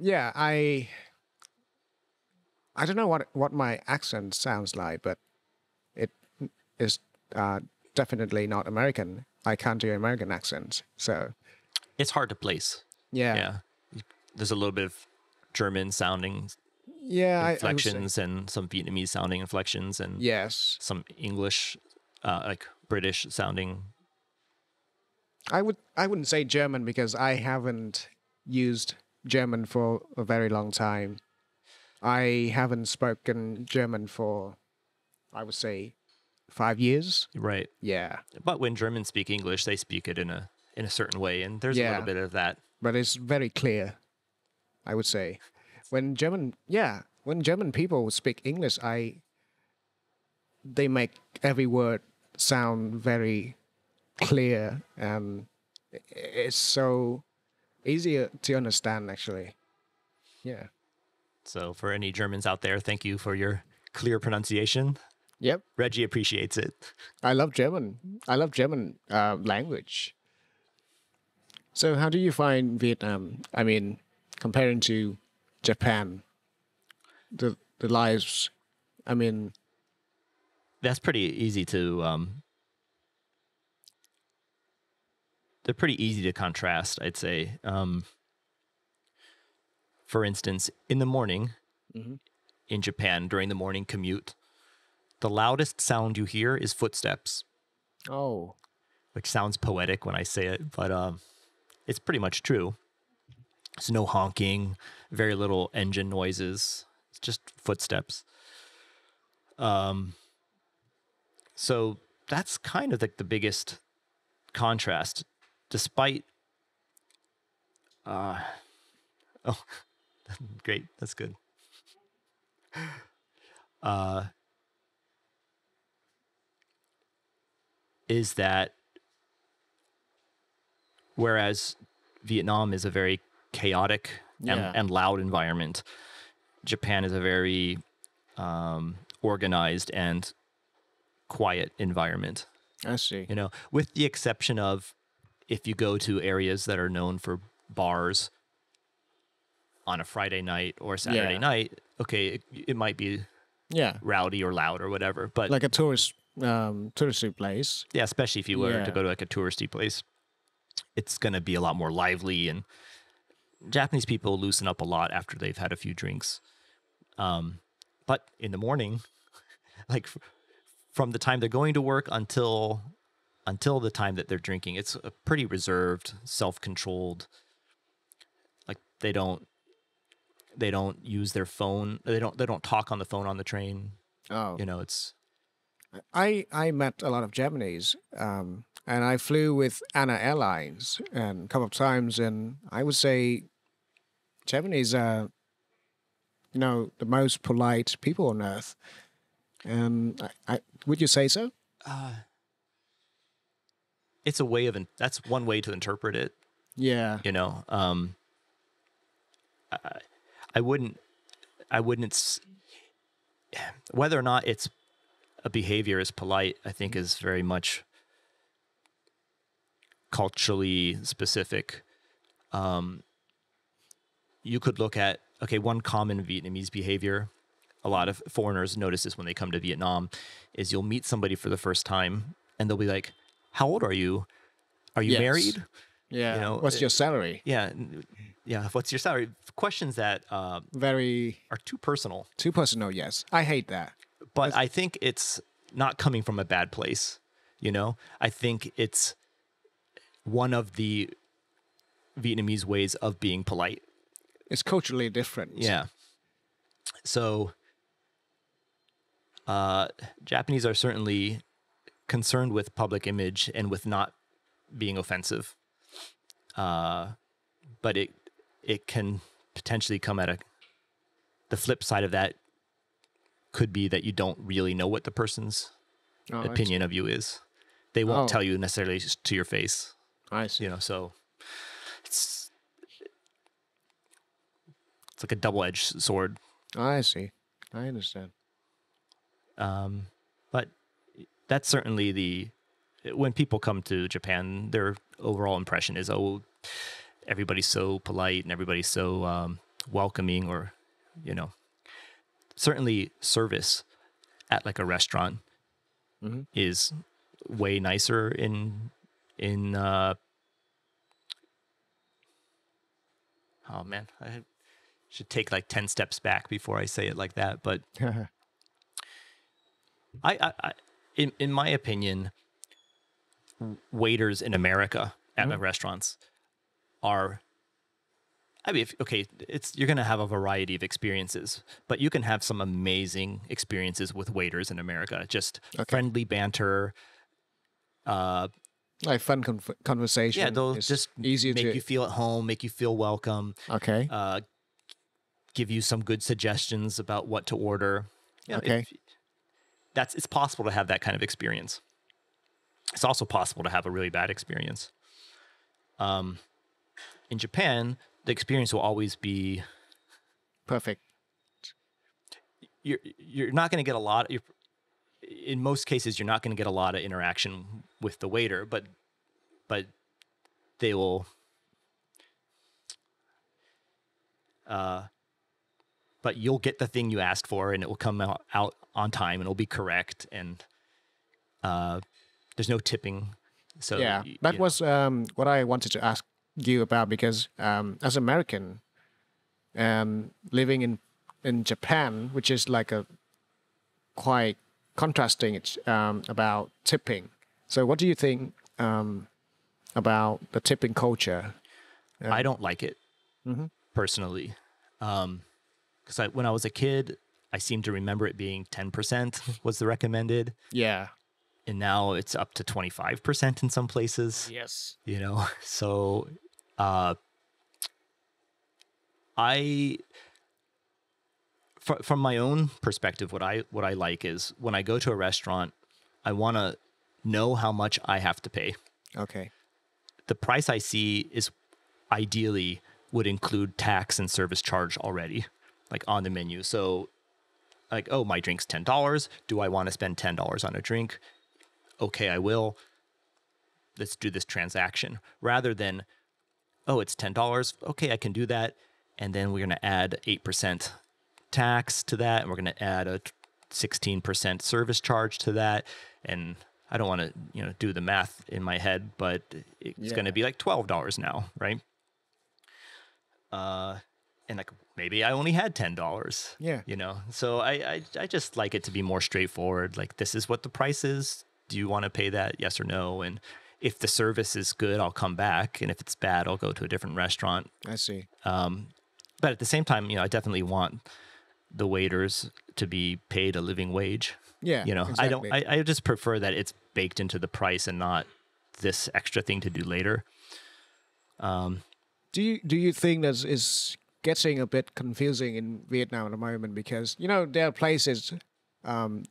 Yeah, I. I don't know what, what my accent sounds like, but it is uh, definitely not American. I can't do American accents, so it's hard to place. Yeah, yeah. There's a little bit of German sounding yeah, inflections I, I and some Vietnamese sounding inflections, and yes, some English, uh, like British sounding. I would I wouldn't say German because I haven't used German for a very long time. I haven't spoken German for, I would say, five years. Right. Yeah. But when Germans speak English, they speak it in a in a certain way, and there's yeah. a little bit of that. But it's very clear, I would say. When German, yeah, when German people speak English, I they make every word sound very clear, and it's so easier to understand, actually. Yeah. So for any Germans out there, thank you for your clear pronunciation. Yep. Reggie appreciates it. I love German. I love German uh, language. So how do you find Vietnam? I mean, comparing to Japan, the the lives, I mean... That's pretty easy to... Um, they're pretty easy to contrast, I'd say. Um For instance, in the morning, mm-hmm. in Japan, during the morning commute, the loudest sound you hear is footsteps. Oh. Which sounds poetic when I say it, but um, it's pretty much true. There's no honking, very little engine noises. It's just footsteps. Um. So that's kind of like the, the biggest contrast, despite Uh, oh, great. That's good. Uh, is that whereas Vietnam is a very chaotic and, yeah. and loud environment, Japan is a very um, organized and quiet environment. I see. You know, with the exception of if you go to areas that are known for bars on a Friday night or Saturday yeah. night, okay, it, it might be yeah rowdy or loud or whatever, but like a tourist um, touristy place. Yeah, especially if you were yeah. to go to like a touristy place, it's gonna be a lot more lively, and Japanese people loosen up a lot after they've had a few drinks. Um, but in the morning, like from the time they're going to work until until the time that they're drinking, it's a pretty reserved, self-controlled. Like they don't they don't use their phone. They don't they don't talk on the phone on the train. Oh, you know, it's. I I met a lot of Japanese. Um, And I flew with Anna Airlines and a couple of times, and I would say Japanese are, you know, the most polite people on earth. And I, I, would you say so? Uh, it's a way of that's one way to interpret it. Yeah, you know, um, I, I wouldn't, I wouldn't. Whether or not it's a behavior is polite, I think is very much culturally specific. Um, you could look at, okay, one common Vietnamese behavior, a lot of foreigners notice this when they come to Vietnam, is you'll meet somebody for the first time and they'll be like, how old are you? Are you yes. married? Yeah. You know, what's it, your salary? Yeah. Yeah. What's your salary? Questions that uh, very are too personal. Too personal, yes. I hate that. But That's... I think it's not coming from a bad place, you know? I think it's one of the Vietnamese ways of being polite. It's culturally different. Yeah. So uh, Japanese are certainly concerned with public image and with not being offensive. Uh, but it it can potentially come at a... The flip side of that could be that you don't really know what the person's oh, opinion of you is. They won't oh. tell you necessarily to your face. I see. You know, so it's it's like a double-edged sword. I see. I understand. Um, but that's certainly the when people come to Japan, their overall impression is, oh, everybody's so polite and everybody's so um, welcoming, or you know, certainly service at like a restaurant mm-hmm. is way nicer in. In uh, oh man, I should take like ten steps back before I say it like that. But I, I, I, in in my opinion, waiters in America at mm-hmm. the restaurants are. I mean, if, okay, it's you're gonna have a variety of experiences, but you can have some amazing experiences with waiters in America. Just okay. friendly banter. Uh. Like fun con conversation. Yeah, they'll it's just easier make to... you feel at home, make you feel welcome. Okay. Uh, give you some good suggestions about what to order. You know, okay. If, that's it's possible to have that kind of experience. It's also possible to have a really bad experience. Um, in Japan, the experience will always be perfect. You're you're not going to get a lot. You're, in most cases, you're not going to get a lot of interaction with the waiter, but but they will. Uh, but you'll get the thing you asked for, and it will come out, out on time, and it'll be correct. And uh, there's no tipping. So yeah, you, that you was um, what I wanted to ask you about, because um, as an American, um, living in in Japan, which is like a quite contrasting it's um, about tipping. So what do you think um, about the tipping culture? Um, I don't like it mm-hmm. personally. Um, 'cause I, when I was a kid, I seem to remember it being ten percent was the recommended. Yeah. And now it's up to twenty-five percent in some places. Yes. You know, so uh, I, fr- from my own perspective, what I, what I like is when I go to a restaurant, I want to know how much I have to pay. Okay. The price I see is ideally would include tax and service charge already, like on the menu. So like, oh, my drink's ten dollars. Do I want to spend ten dollars on a drink? Okay, I will. Let's do this transaction rather than, oh, it's ten dollars. Okay, I can do that. And then we're going to add eight percent tax to that. And we're going to add a sixteen percent service charge to that. And I don't want to, you know, do the math in my head, but it's yeah. going to be like twelve dollars now, right? Uh, and like maybe I only had ten dollars. Yeah. You know, so I, I, I just like it to be more straightforward. Like, this is what the price is. Do you want to pay that? Yes or no? And if the service is good, I'll come back. And if it's bad, I'll go to a different restaurant. I see. Um, but at the same time, you know, I definitely want the waiters to be paid a living wage. Yeah. You know, exactly. I don't, I, I just prefer that it's baked into the price and not this extra thing to do later. Um, do you, do you think that is getting a bit confusing in Vietnam at the moment? Because, you know, there are places, um,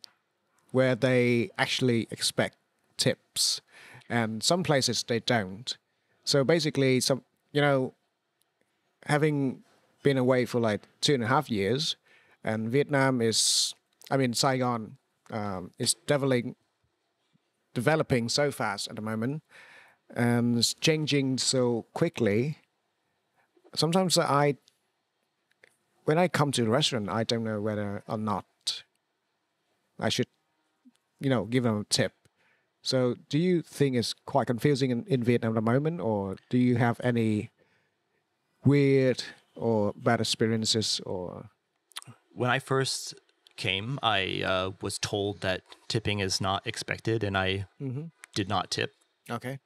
where they actually expect tips. And some places they don't. So basically, some you know, having been away for like two and a half years, and Vietnam is, I mean, Saigon um, is developing, developing so fast at the moment, and it's changing so quickly. Sometimes I, when I come to the restaurant, I don't know whether or not I should, you know, give them a tip. So do you think it's quite confusing in, in Vietnam at the moment, or do you have any weird or bad experiences? Or when I first came, I uh, was told that tipping is not expected, and I mm-hmm. did not tip. Okay.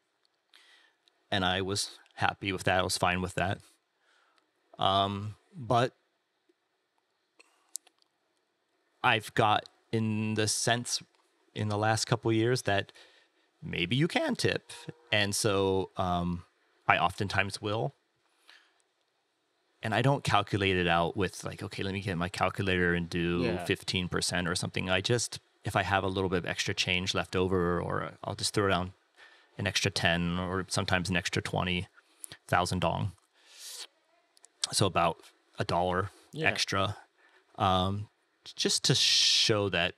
And I was happy with that. I was fine with that. Um, but I've got in the sense in the last couple of years that maybe you can tip. And so um, I oftentimes will. And I don't calculate it out with like, okay, let me get my calculator and do yeah. fifteen percent or something. I just, if I have a little bit of extra change left over, or I'll just throw down an extra ten or sometimes an extra twenty thousand dong. So about a dollar yeah. extra. Um, just to show that,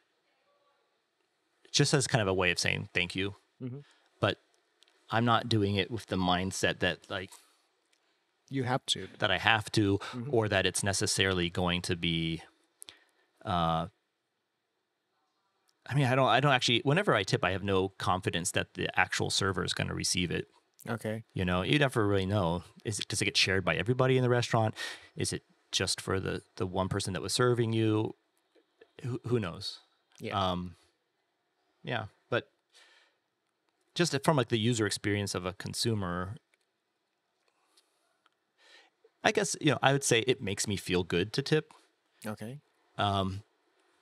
just as kind of a way of saying thank you. Mm-hmm. But I'm not doing it with the mindset that like you have to, that I have to, mm-hmm. or that it's necessarily going to be, uh, I mean, I don't, I don't actually, whenever I tip, I have no confidence that the actual server is going to receive it. Okay. You know, you never really know. Is it, does it get shared by everybody in the restaurant? Is it just for the, the one person that was serving you? Who, who knows? Yeah. Um, Yeah, but just from like the user experience of a consumer, I guess, you know, I would say it makes me feel good to tip. Okay. Um,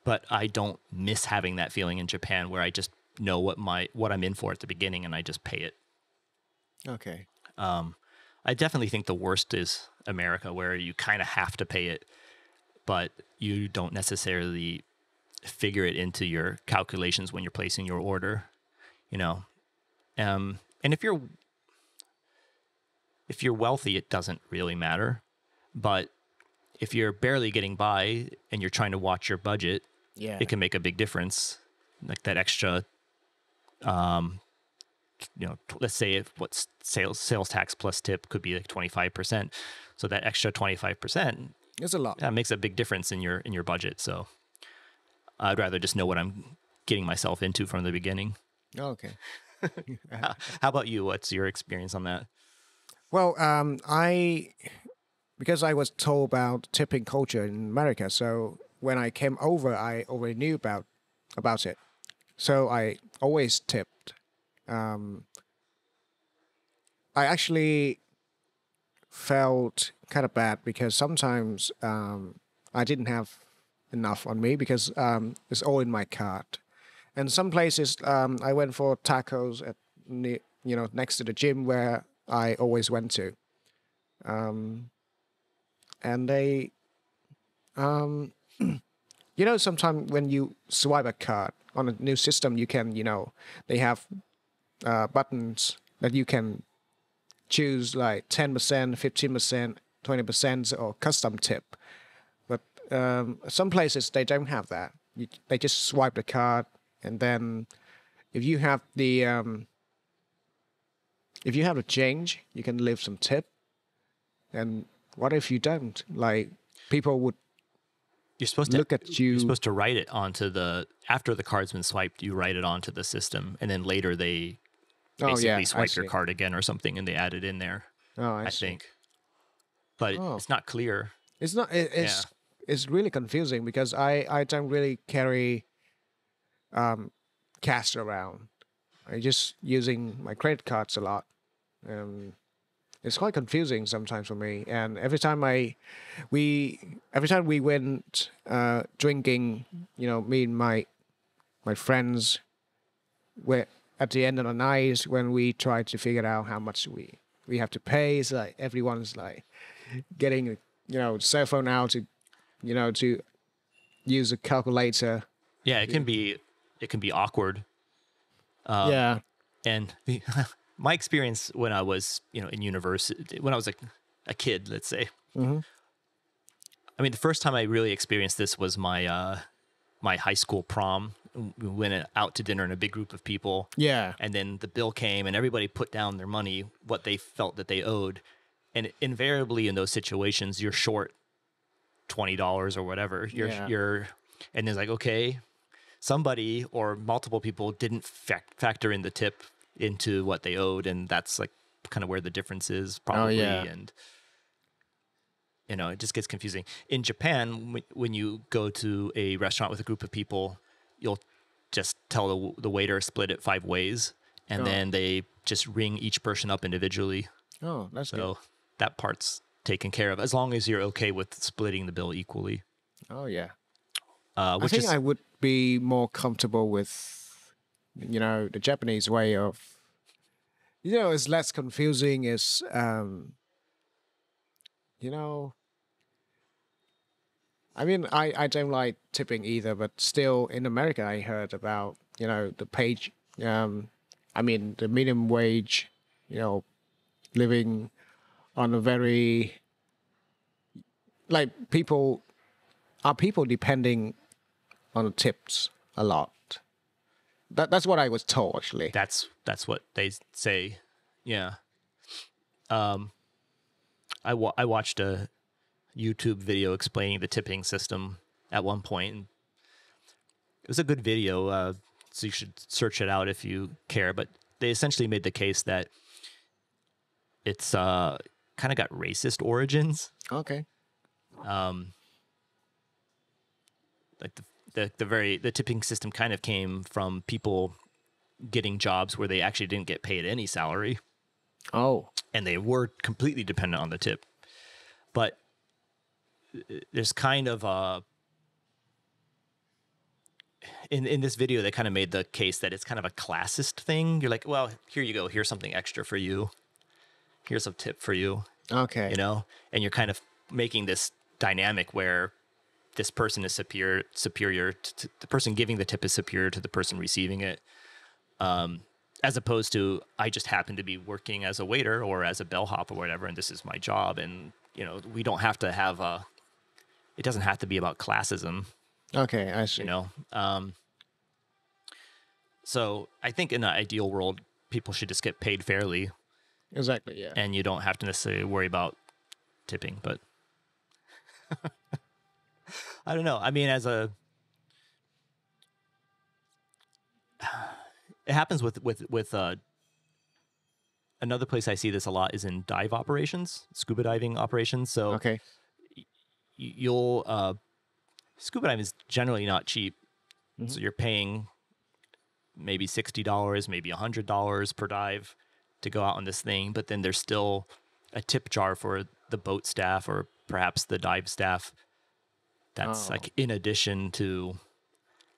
but I don't miss having that feeling in Japan where I just know what my what I'm in for at the beginning and I just pay it. Okay. Um, I definitely think the worst is America, where you kind of have to pay it, but you don't necessarily figure it into your calculations when you're placing your order, you know. Um, and if you're if you're wealthy, it doesn't really matter. But if you're barely getting by and you're trying to watch your budget, yeah, it can make a big difference. Like that extra, um, you know, let's say if what's sales sales tax plus tip could be like twenty-five percent. So that extra twenty-five percent is a lot. That makes a big difference in your in your budget. So I'd rather just know what I'm getting myself into from the beginning. Okay. how, how about you? What's your experience on that? Well, um, I, because I was told about tipping culture in America, so when I came over, I already knew about about it. So I always tipped. Um, I actually felt kind of bad because sometimes um, I didn't have enough on me because um, it's all in my cart. And some places um, I went for tacos at ne you know next to the gym where I always went to. Um, and they, um, you know, sometimes when you swipe a card on a new system, you can, you know, they have uh, buttons that you can choose like ten percent, fifteen percent, twenty percent or custom tip. But um, some places they don't have that. You, they just swipe the card, and then if you have the um, if you have the change, you can leave some tip. And what if you don't? Like, people would you're supposed look to look at you. You're supposed to write it onto the after the card's been swiped. You write it onto the system, and then later they basically oh, yeah, swipe your card again or something, and they add it in there. Oh, I, I think. But oh. it's not clear. It's not. It, it's yeah. it's really confusing because I I don't really carry um, cash around. I'm just using my credit cards a lot. Um, It's quite confusing sometimes for me, and every time I, we, every time we went uh, drinking, you know, me and my, my friends, where at the end of the night when we tried to figure out how much we we have to pay, it's like everyone's like getting, you know, cell phone out to, you know, to use a calculator. Yeah, it can be, it can be awkward. Um, yeah, and. The My experience when I was, you know, in university, when I was a, a kid, let's say. Mm-hmm. I mean, the first time I really experienced this was my uh, my high school prom. We went out to dinner in a big group of people. Yeah. And then the bill came, and everybody put down their money, what they felt that they owed. And it, invariably in those situations, you're short twenty dollars or whatever. You're, yeah. you're, and it's like, okay, somebody or multiple people didn't fa- factor in the tip into what they owed, and that's like kind of where the difference is probably. Oh, yeah. And you know, it just gets confusing. In Japan, when you go to a restaurant with a group of people, you'll just tell the, the waiter split it five ways, and oh. then they just ring each person up individually. Oh, that's so good. That part's taken care of as long as you're okay with splitting the bill equally. Oh yeah. Uh, which I think is, I would be more comfortable with. You know, the Japanese way of, you know, it's less confusing. It's, um, you know, I mean, I, I don't like tipping either, but still in America, I heard about, you know, the page, um, I mean, the minimum wage, you know, living on a very, like people, are people depending on tips a lot? That, that's what I was told, actually. That's that's what they say, yeah. Um, I wa I watched a YouTube video explaining the tipping system at one point. And it was a good video, uh, so you should search it out if you care. But they essentially made the case that it's uh, kind of got racist origins. Okay. Um, like the. The, the very the tipping system kind of came from people getting jobs where they actually didn't get paid any salary. Oh. And they were completely dependent on the tip. But there's kind of a... In, in this video, they kind of made the case that it's kind of a classist thing. You're like, well, here you go. Here's something extra for you. Here's a tip for you. Okay. You know? And you're kind of making this dynamic where... This person is superior, superior to the person giving the tip is superior to the person receiving it. Um, as opposed to, I just happen to be working as a waiter or as a bellhop or whatever, and this is my job. And, you know, we don't have to have a, it doesn't have to be about classism. Okay. I see. You know? Um, so I think in the ideal world, people should just get paid fairly. Exactly. Yeah. And you don't have to necessarily worry about tipping, but I don't know. I mean, as a, it happens with, with, with, uh, another place I see this a lot is in dive operations, scuba diving operations. So okay. you'll, uh, scuba diving is generally not cheap. Mm-hmm. So you're paying maybe sixty dollars, maybe a hundred dollars per dive to go out on this thing. But then there's still a tip jar for the boat staff or perhaps the dive staff. That's oh. like in addition to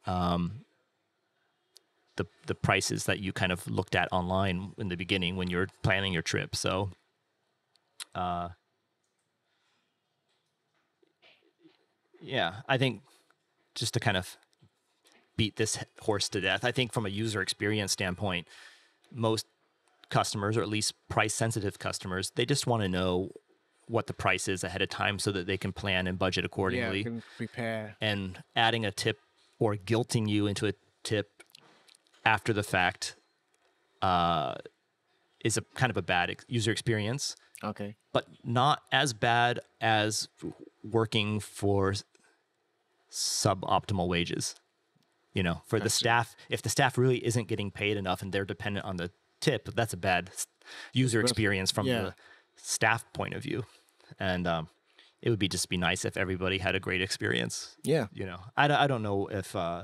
um, the the prices that you kind of looked at online in the beginning when you were planning your trip. So, uh, Yeah, I think just to kind of beat this horse to death, I think from a user experience standpoint, most customers, or at least price-sensitive customers, they just want to know what the price is ahead of time so that they can plan and budget accordingly. Yeah, can prepare. And adding a tip or guilting you into a tip after the fact uh, is a kind of a bad ex user experience. Okay. But not as bad as working for suboptimal wages. You know, for the staff, if the staff really isn't getting paid enough and they're dependent on the tip, that's a bad user experience from yeah. the staff point of view. And um, it would be just be nice if everybody had a great experience. Yeah. You know, I, I don't know if, uh,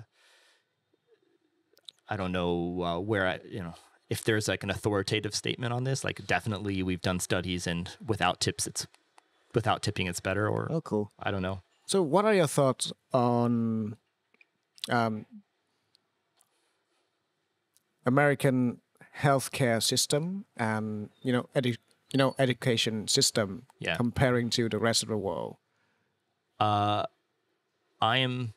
I don't know uh, where I, you know, if there's like an authoritative statement on this, like definitely we've done studies and without tips, it's without tipping, it's better or, oh, cool. I don't know. So what are your thoughts on Um, American healthcare system and you know edu you know education system yeah. comparing to the rest of the world? Uh, I am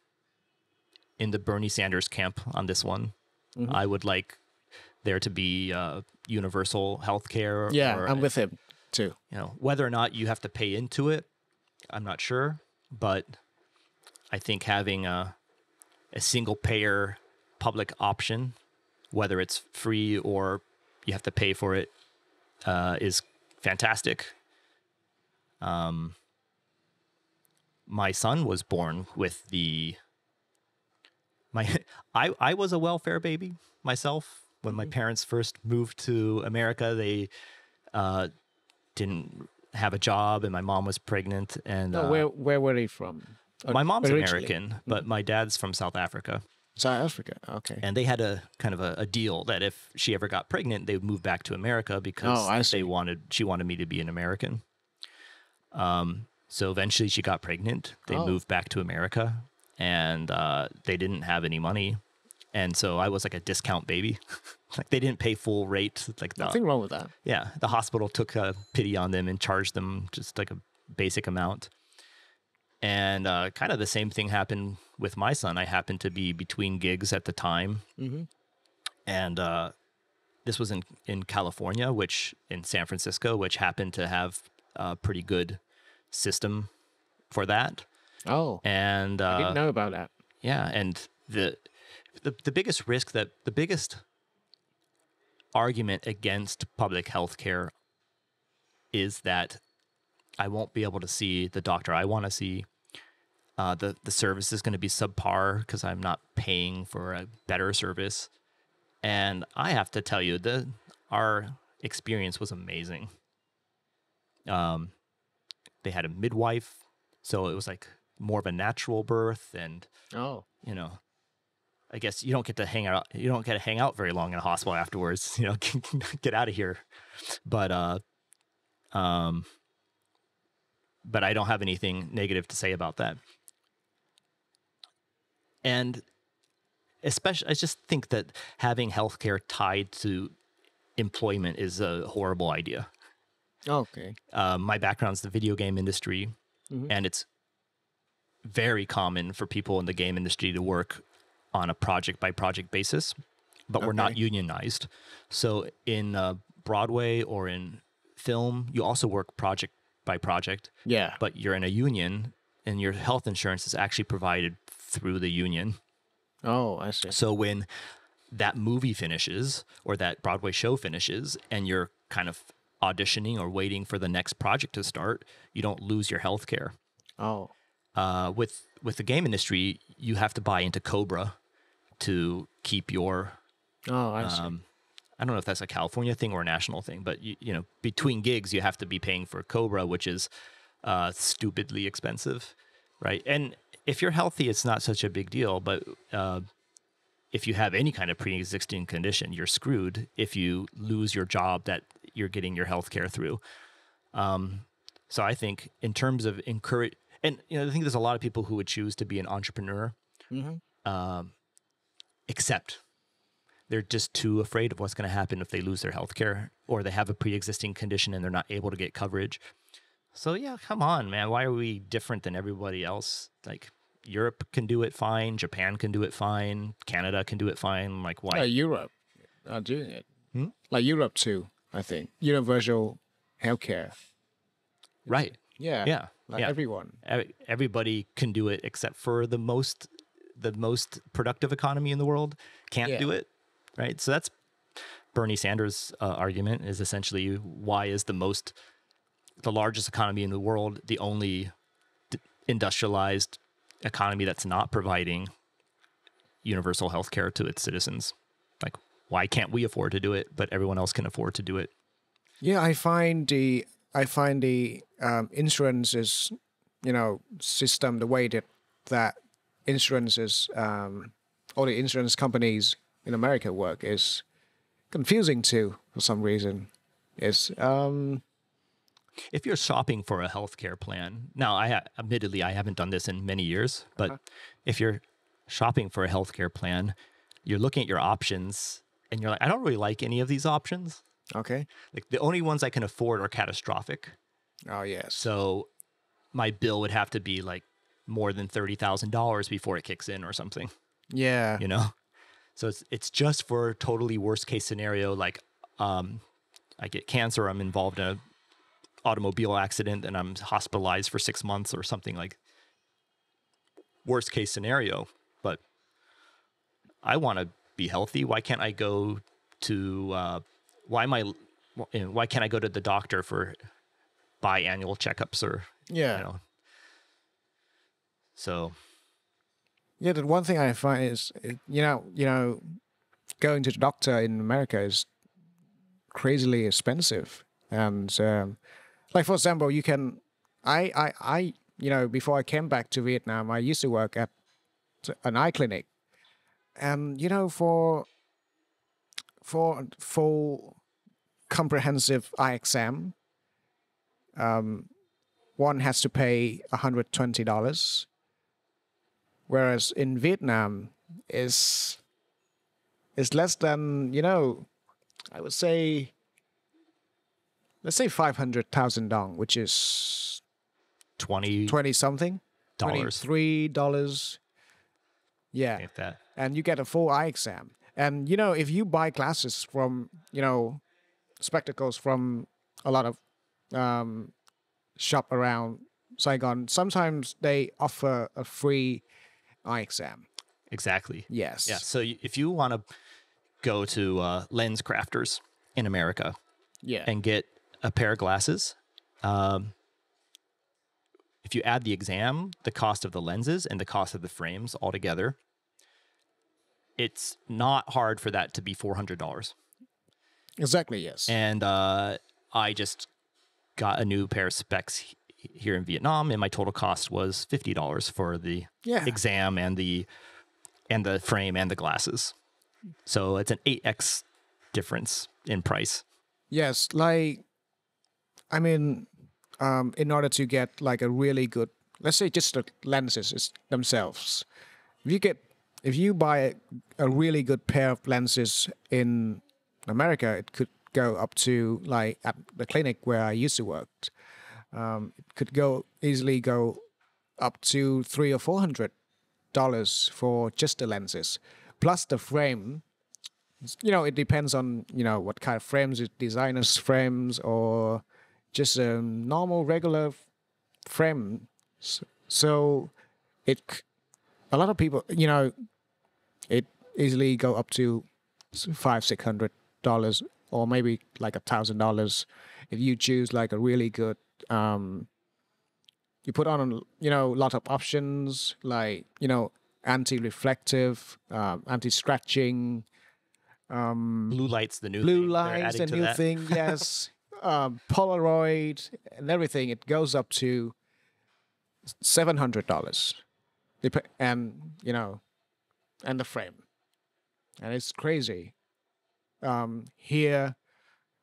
in the Bernie Sanders camp on this one. Mm-hmm. I would like there to be uh, universal healthcare. Yeah, or, I'm with him too. You know, whether or not you have to pay into it, I'm not sure, but I think having a a single-payer public option, whether it's free or you have to pay for it, uh, is fantastic. Um, my son was born with the... my I, I was a welfare baby myself. When my parents first moved to America, they uh, didn't have a job, and my mom was pregnant. And no, uh, where, where were they from? My mom's American, but my dad's from South Africa. South Africa, okay. And they had a kind of a, a deal that if she ever got pregnant, they would move back to America because oh, I see. they wanted she wanted me to be an American. Um, so eventually she got pregnant. They oh. moved back to America, and uh, they didn't have any money, and so I was like a discount baby. Like they didn't pay full rate. Like the, nothing wrong with that. Yeah, the hospital took uh, pity on them and charged them just like a basic amount. And uh, kind of the same thing happened with my son. I happened to be between gigs at the time. Mm-hmm. And uh, this was in, in California, which in San Francisco, which happened to have a pretty good system for that. Oh, and uh, I didn't know about that. Yeah. And the, the, the biggest risk that the biggest argument against public health care is that I won't be able to see the doctor I want to see. Uh, the, the service is going to be subpar because I'm not paying for a better service. And I have to tell you, the, our experience was amazing. Um, they had a midwife, so it was like more of a natural birth. And, oh, you know, I guess you don't get to hang out. You don't get to hang out very long in a hospital afterwards, you know, get out of here. But, uh, um, but I don't have anything negative to say about that. And especially, I just think that having healthcare tied to employment is a horrible idea. Okay. Uh, my background's the video game industry, mm-hmm. and it's very common for people in the game industry to work on a project-by-project basis, but okay. we're not unionized. So in uh, Broadway or in film, you also work project by project, yeah, but you're in a union and your health insurance is actually provided through the union. Oh, I see. So when that movie finishes or that Broadway show finishes and you're kind of auditioning or waiting for the next project to start, you don't lose your health care. Oh. Uh, with, with the game industry, you have to buy into COBRA to keep your... Oh, I see. Um, I don't know if that's a California thing or a national thing, but you, you know, between gigs, you have to be paying for COBRA, which is uh, stupidly expensive, right? And if you're healthy, it's not such a big deal, but uh, if you have any kind of pre-existing condition, you're screwed if you lose your job that you're getting your health care through. Um, so I think in terms of encourage, and you know, I think there's a lot of people who would choose to be an entrepreneur, mm-hmm. um, except they're just too afraid of what's going to happen if they lose their health care or they have a pre-existing condition and they're not able to get coverage. So yeah, come on, man. Why are we different than everybody else? Like, Europe can do it fine. Japan can do it fine. Canada can do it fine. Like, why? Uh, Europe are doing it. Hmm? Like Europe too, I think. Universal healthcare. Right. Yeah. Yeah. Like yeah. everyone. Every, everybody can do it except for the most, the most productive economy in the world can't yeah. do it. Right. So that's Bernie Sanders' uh, argument is essentially, why is the most, the largest economy in the world the only d industrialized economy that's not providing universal health care to its citizens? Like, why can't we afford to do it, but everyone else can afford to do it? Yeah, I find the I find the um, insurances, you know, system, the way that that insurances, um, all the insurance companies in America work is confusing too for some reason. It's um. If you're shopping for a healthcare plan, now I ha admittedly I haven't done this in many years, but uh-huh. if you're shopping for a healthcare plan, you're looking at your options and you're like, I don't really like any of these options. Okay. Like, the only ones I can afford are catastrophic. Oh yes. So my bill would have to be like more than thirty thousand dollars before it kicks in or something. Yeah. You know. So it's it's just for totally worst case scenario, like um I get cancer, I'm involved in a automobile accident and I'm hospitalized for six months or something, like worst case scenario. But I want to be healthy. Why can't I go to uh, why am I why can't I go to the doctor for biannual checkups or yeah you know? So yeah, the one thing I find is you know you know going to the doctor in America is crazily expensive. And um, like, for example, you can, I, I, I, you know, before I came back to Vietnam, I used to work at an eye clinic. And, you know, for, for full comprehensive eye exam, um, one has to pay one hundred twenty dollars. Whereas in Vietnam, it's, it's less than, you know, I would say, let's say five hundred thousand dong, which is twenty, twenty something dollars, three dollars. Yeah. Get that. And you get a full eye exam. And, you know, if you buy glasses from, you know, spectacles from a lot of um, shop around Saigon, sometimes they offer a free eye exam. Exactly. Yes. Yeah. So if you want to go to uh, lens crafters in America, yeah, and get a pair of glasses, um, if you add the exam, the cost of the lenses, and the cost of the frames all together, it's not hard for that to be four hundred dollars. Exactly, yes. And uh, I just got a new pair of specs here in Vietnam, and my total cost was fifty dollars for the yeah. exam and the, and the frame and the glasses. So it's an eight X difference in price. Yes, like... I mean, um, in order to get like a really good, let's say just the lenses themselves, if you get, if you buy a, a really good pair of lenses in America, it could go up to like at the clinic where I used to work, um, it could go easily go up to three or four hundred dollars for just the lenses, plus the frame. You know, it depends on you know what kind of frames, it designers frames or just a normal, regular frame. So, so it, a lot of people, you know, it easily go up to five, six hundred dollars, or maybe like a thousand dollars if you choose like a really good. Um, you put on, you know, a lot of options like you know anti-reflective, um, anti-scratching. Um, blue light's the new thing. Blue light's the new thing. Yes. Um, Polaroid and everything, it goes up to seven hundred dollars, and you know, and the frame, and it's crazy. Um, here,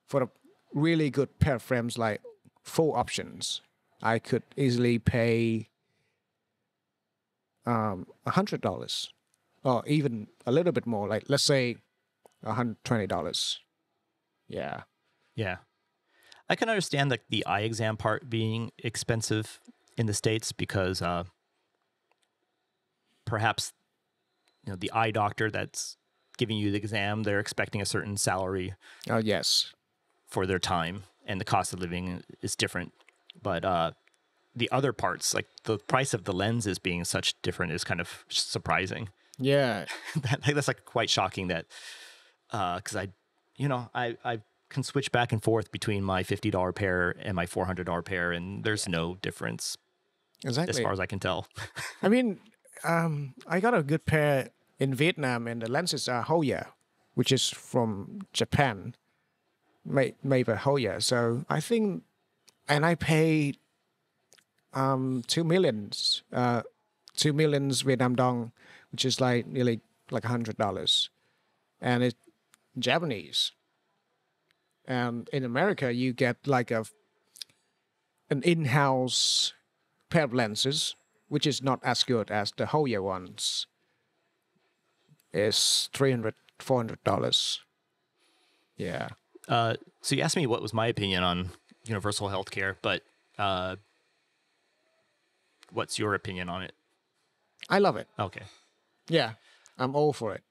for a really good pair of frames, like full options, I could easily pay um a hundred dollars, or even a little bit more. Like let's say, a hundred twenty dollars. Yeah. Yeah. I can understand the, the eye exam part being expensive in the States because uh, perhaps you know the eye doctor that's giving you the exam, they're expecting a certain salary. Oh, yes. For their time, and the cost of living is different. But uh, the other parts, like the price of the lenses being such different, is kind of surprising. Yeah. that, like, that's like quite shocking that because uh, I, you know, I, I can switch back and forth between my fifty dollar pair and my four hundred dollar pair, and there's no difference. Exactly. As far as I can tell. I mean, um, I got a good pair in Vietnam, and the lenses are Hoya, which is from Japan, made, made by Hoya. So I think, and I paid um, two millions, uh, two millions Vietnam dong, which is like nearly like a hundred dollars, and it's Japanese. And in America, you get like a an in-house pair of lenses, which is not as good as the Hoya ones. It's three hundred, four hundred dollars. Yeah. Uh, so you asked me what was my opinion on universal health care, but uh, what's your opinion on it? I love it. Okay. Yeah, I'm all for it.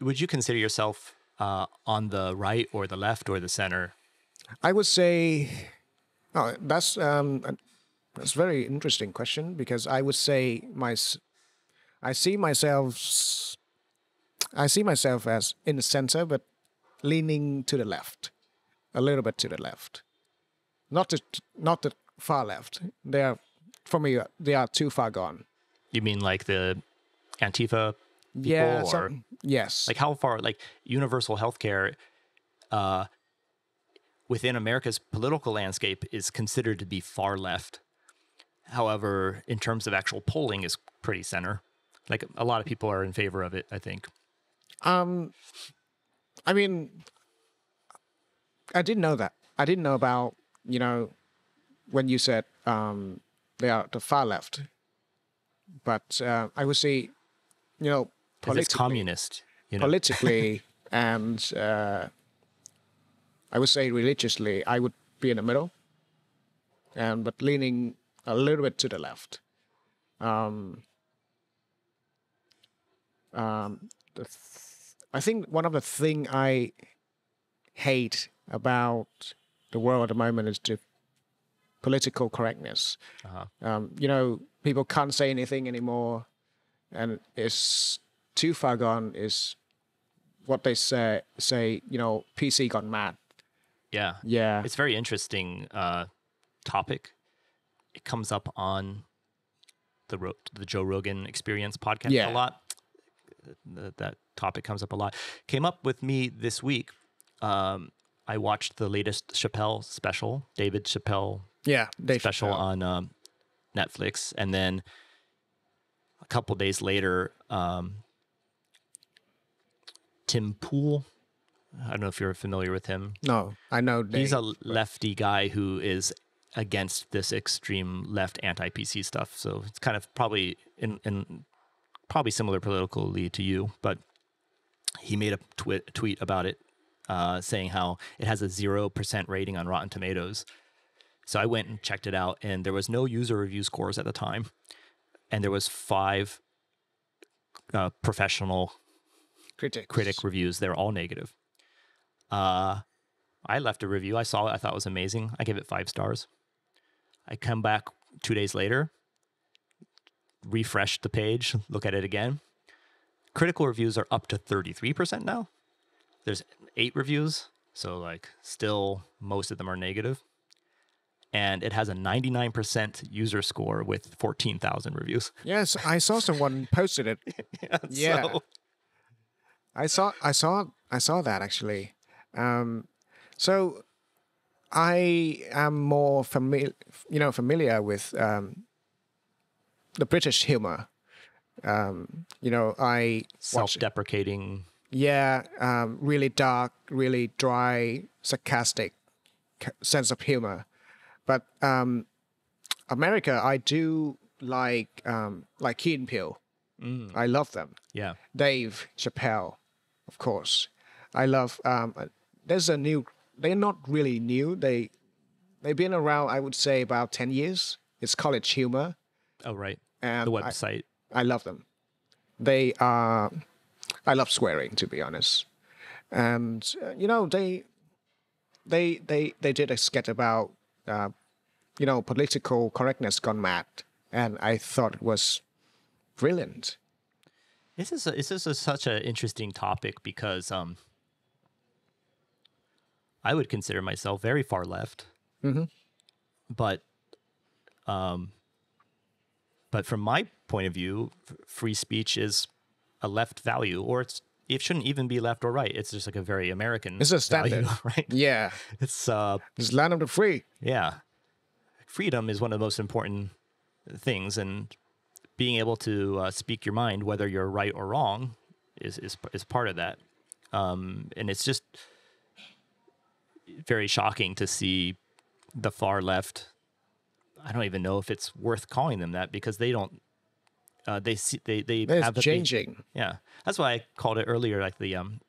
Would you consider yourself uh, on the right or the left or the center? I would say, oh, that's um, that's a very interesting question, because I would say my, I see myself, I see myself as in the center, but leaning to the left, a little bit to the left, not to, not the far left. They are, for me, they are too far gone. You mean like the Antifa people? Yeah, or, some, yes. Like how far, like universal healthcare uh, within America's political landscape is considered to be far left. However, in terms of actual polling, is pretty center. Like a lot of people are in favor of it, I think. Um, I mean, I didn't know that. I didn't know about, you know, when you said um, they are the far left. But uh, I would say, you know, politically, it's communist, you know? Politically and uh, I would say religiously, I would be in the middle, and but leaning a little bit to the left. Um, um, the th I think one of the thing I hate about the world at the moment is the political correctness. Uh-huh. um, you know, people can't say anything anymore, and it's too far gone. Is what they say. Say, you know, P C gone mad. Yeah, yeah. It's a very interesting uh, topic. It comes up on the Ro the Joe Rogan Experience podcast yeah. a lot. That topic comes up a lot. Came up with me this week. Um, I watched the latest Chappelle special, David Chappelle. Yeah, Dave special Chappelle. on. Um, Netflix, and then a couple days later, um, Tim Pool. I don't know if you're familiar with him. No, I know. Dave, he's a lefty guy who is against this extreme left anti-P C stuff. So it's kind of probably in, in probably similar politically to you, but he made a twi tweet about it, uh, saying how it has a zero percent rating on Rotten Tomatoes. So I went and checked it out, and there was no user review scores at the time, and there was five uh, professional Critics. critic reviews. They're all negative. Uh, I left a review. I saw it. I thought it was amazing. I gave it five stars. I come back two days later, refresh the page, look at it again. Critical reviews are up to thirty-three percent now. There's eight reviews, so like still most of them are negative. And it has a ninety-nine percent user score with fourteen thousand reviews. Yes, I saw someone posted it. yeah, yeah. So. I saw I saw I saw that actually. Um, so I am more familiar, you know, familiar with um, the British humor. Um, you know, I self-deprecating. Yeah, um, really dark, really dry, sarcastic sense of humor. But um, America, I do like um, like Key and Peele. Mm. I love them. Yeah, Dave Chappelle, of course. I love. Um, there's a new. They're not really new. They They've been around, I would say, about ten years. It's College Humor. Oh, right. And the website. I, I love them. They are... I love swearing, to be honest. And, uh, you know, they they they they did a sketch about, uh, you know, political correctness gone mad. And I thought it was brilliant. This is, a, this is a, such an interesting topic because um, I would consider myself very far left. Mm-hmm. But um, but from my point of view, free speech is a left value, or it's, it shouldn't even be left or right. It's just like a very American It's a standard, value, right? Yeah. It's uh, it's land of the free. Yeah. Freedom is one of the most important things, and being able to uh, speak your mind, whether you're right or wrong, is is, is part of that. Um, and it's just very shocking to see the far left. I don't even know if it's worth calling them that, because they don't. Uh, they see they they it's have changing. They, yeah, that's why I called it earlier like the um,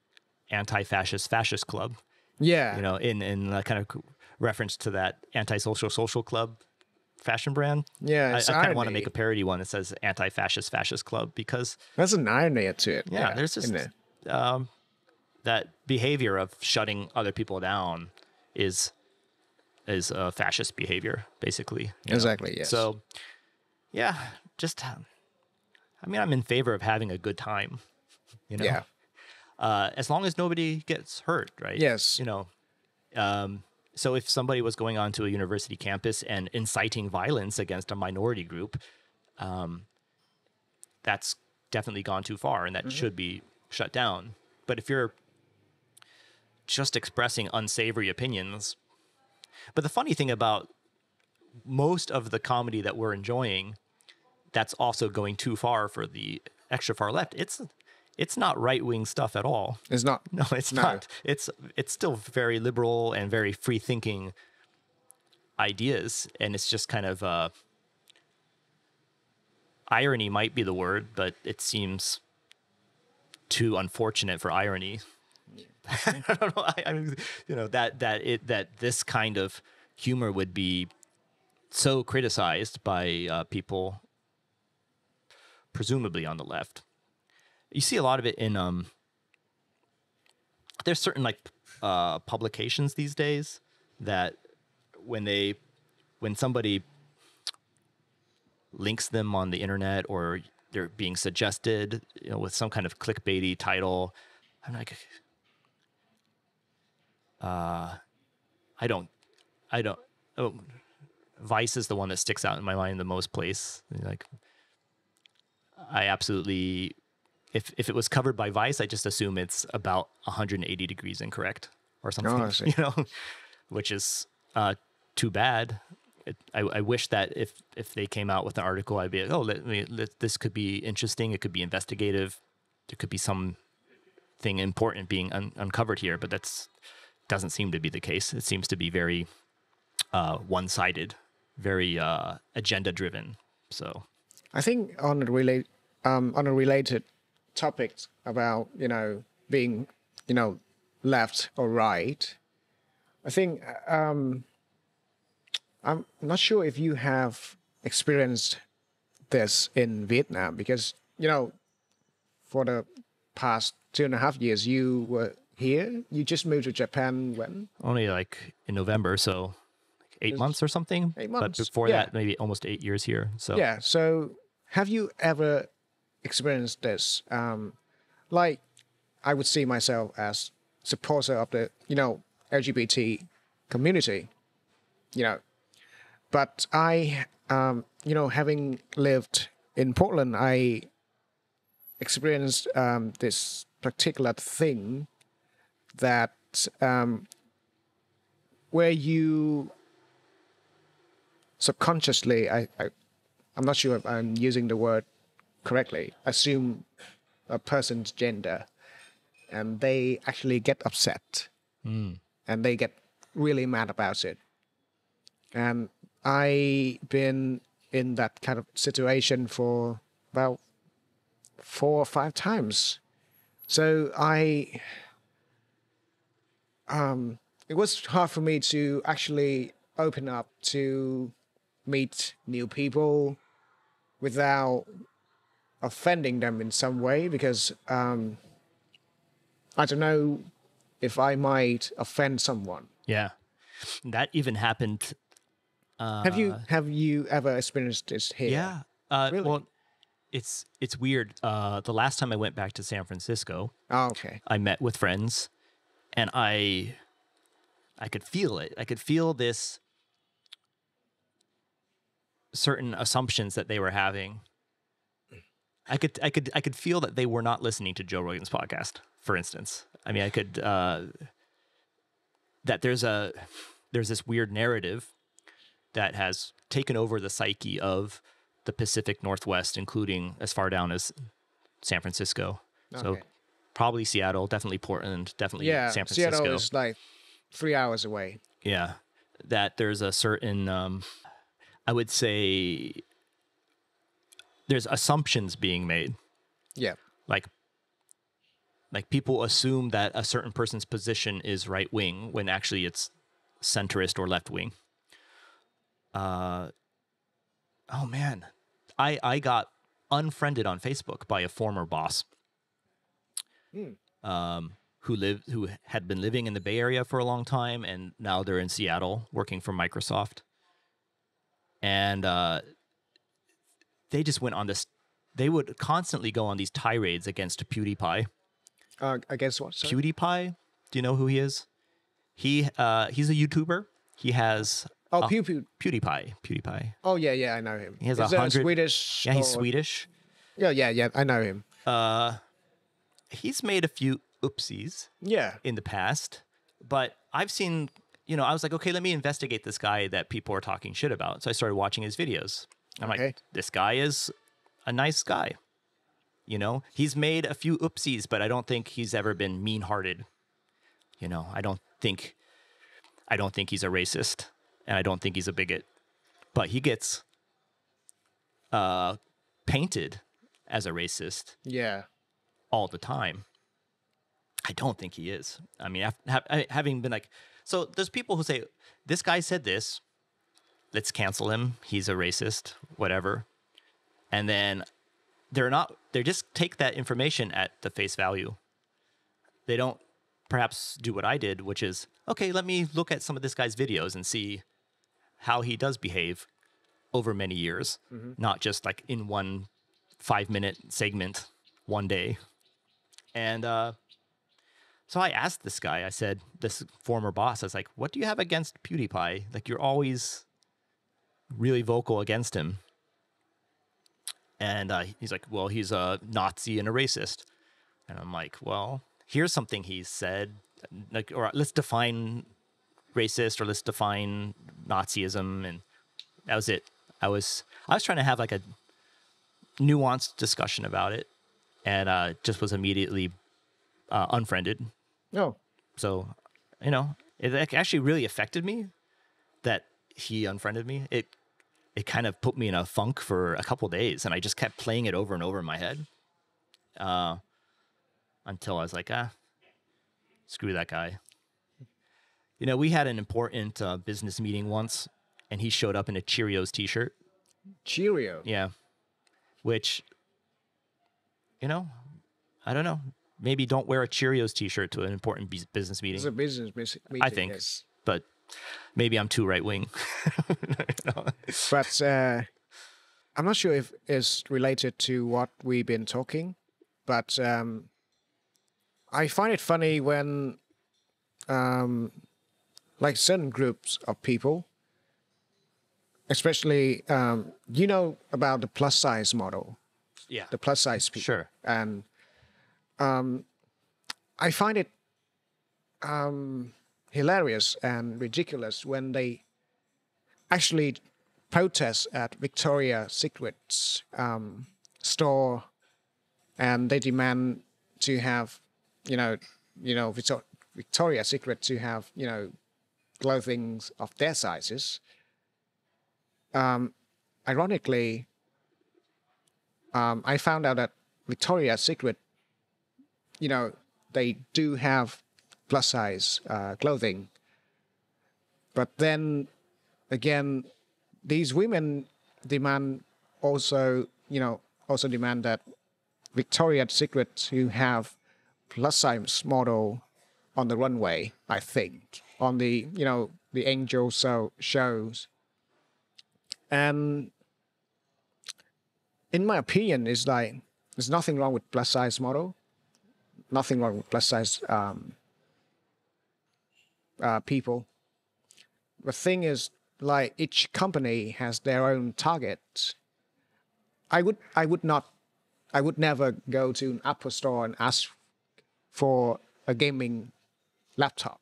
anti-fascist fascist club. Yeah, you know, in in uh, kind of reference to that anti-social social club fashion brand. Yeah, it's I, I kind of want to make a parody one that says anti-fascist fascist club, because that's an irony to it. Yeah, yeah, there's just there? um, that behavior of shutting other people down is is a uh, fascist behavior, basically. Exactly. Know? Yes. So, yeah, just. Um, I mean, I'm in favor of having a good time, you know, yeah. uh, as long as nobody gets hurt, right? Yes. You know, um, so if somebody was going onto a university campus and inciting violence against a minority group, um, that's definitely gone too far, and that mm-hmm. should be shut down. But if you're just expressing unsavory opinions, but the funny thing about most of the comedy that we're enjoying, that's also going too far for the extra far left. It's it's not right-wing stuff at all. It's not. No, it's no. not. It's it's still very liberal and very free-thinking ideas, and it's just kind of uh, irony might be the word, but it seems too unfortunate for irony. Yeah. I don't know. I, I mean, you know that that it that this kind of humor would be so criticized by uh, people. Presumably on the left. You see a lot of it in, um, there's certain like uh, publications these days that when they, when somebody links them on the internet or they're being suggested, you know, with some kind of clickbaity title, I'm like, uh, I don't, I don't, oh, Vice is the one that sticks out in my mind the most place. Like, I absolutely, if if it was covered by Vice, I just assume it's about one hundred eighty degrees incorrect or something, oh, you know, which is uh, too bad. It, I, I wish that if if they came out with an article, I'd be like, oh, let me, let, this could be interesting. It could be investigative. There could be something important being un uncovered here, but that's doesn't seem to be the case. It seems to be very uh, one-sided, very uh, agenda-driven. So. I think on a relate um, on a related topic about you know being you know left or right, I think um, I'm not sure if you have experienced this in Vietnam, because you know for the past two and a half years you were here. You just moved to Japan when? Only like in November, so like eight it's months or something. Eight months. But before yeah. that, maybe almost eight years here. So yeah, so. Have you ever experienced this? Um, like, I would see myself as supporter of the, you know, L G B T community, you know. But I, um, you know, having lived in Portland, I experienced um, this particular thing that um, where you subconsciously, I... I I'm not sure if I'm using the word correctly, assume a person's gender, and they actually get upset, mm. and they get really mad about it. And I've been in that kind of situation for about four or five times. So I, um, it was hard for me to actually open up to meet new people without offending them in some way, because um, I don't know if I might offend someone. Yeah, that even happened. Uh, have you have you ever experienced this here? Yeah, uh, really? Well, it's it's weird. Uh, the last time I went back to San Francisco, oh, okay, I met with friends, and I I could feel it. I could feel this certain assumptions that they were having. I could I could I could feel that they were not listening to Joe Rogan's podcast, for instance. I mean, I could uh, that there's a there's this weird narrative that has taken over the psyche of the Pacific Northwest, including as far down as San Francisco. Okay. So probably Seattle, definitely Portland, definitely yeah, San Francisco. Seattle is like three hours away. Yeah, that there's a certain um, I would say there's assumptions being made. Yeah. Like, like people assume that a certain person's position is right wing when actually it's centrist or left wing. Uh, oh man, I, I got unfriended on Facebook by a former boss, mm. um, who lived, who had been living in the Bay Area for a long time. And now they're in Seattle working for Microsoft. And, uh, they just went on this, they would constantly go on these tirades against PewDiePie. Uh, against what? Sorry? PewDiePie? Do you know who he is? He uh, he's a YouTuber. He has... Oh, Pew Pew. PewDiePie. PewDiePie. Oh, yeah, yeah, I know him. He has a hundred... Swedish? Yeah, he's or... Swedish. Yeah, yeah, yeah, I know him. Uh, he's made a few oopsies yeah. in the past, but I've seen, you know, I was like, okay, let me investigate this guy that people are talking shit about. So I started watching his videos. I'm okay. like, this guy is a nice guy. You know, he's made a few oopsies, but I don't think he's ever been mean-hearted. You know, I don't think, I don't think he's a racist, and I don't think he's a bigot. But he gets uh, painted as a racist. Yeah. All the time. I don't think he is. I mean, having been like, so there's people who say, this guy said this, let's cancel him, he's a racist, whatever. And then they're not, they just take that information at the face value. They don't perhaps do what I did, which is, okay, let me look at some of this guy's videos and see how he does behave over many years, mm-hmm. not just like in one five minute segment one day. And uh, so I asked this guy, I said, this former boss, I was like, what do you have against PewDiePie? Like, you're always really vocal against him. And uh, he's like, well, he's a Nazi and a racist. And I'm like, well, here's something he said. Like, or let's define racist, or let's define Nazism. And that was it. I was I was trying to have like a nuanced discussion about it, and uh, just was immediately uh, unfriended. Oh. So, you know, it actually really affected me that he unfriended me. It it kind of put me in a funk for a couple of days, and I just kept playing it over and over in my head uh, until I was like, ah, screw that guy. You know, we had an important uh, business meeting once, and he showed up in a Cheerios t-shirt. Cheerio? Yeah. Which, you know, I don't know. Maybe don't wear a Cheerios t-shirt to an important business meeting. It's a business meeting, I think, yes. But... maybe I'm too right-wing. No. But uh, I'm not sure if it's related to what we've been talking, but um, I find it funny when um, like certain groups of people, especially, um, you know about the plus-size model. Yeah. The plus-size people. Sure. And um, I find it... Um, hilarious and ridiculous when they actually protest at Victoria Secret's um, store, and they demand to have, you know, you know, Victoria Secret to have, you know, clothing of their sizes. Um, ironically, um, I found out that Victoria Secret, you know, they do have plus size uh, clothing, but then again, these women demand also, you know, also demand that Victoria Secret, you have plus size model on the runway, I think, on the, you know, the angel show shows. And in my opinion, it's like, there's nothing wrong with plus size model, nothing wrong with plus size um, uh, people. The thing is, like, each company has their own target. I would, I would not, I would never go to an Apple store and ask for a gaming laptop,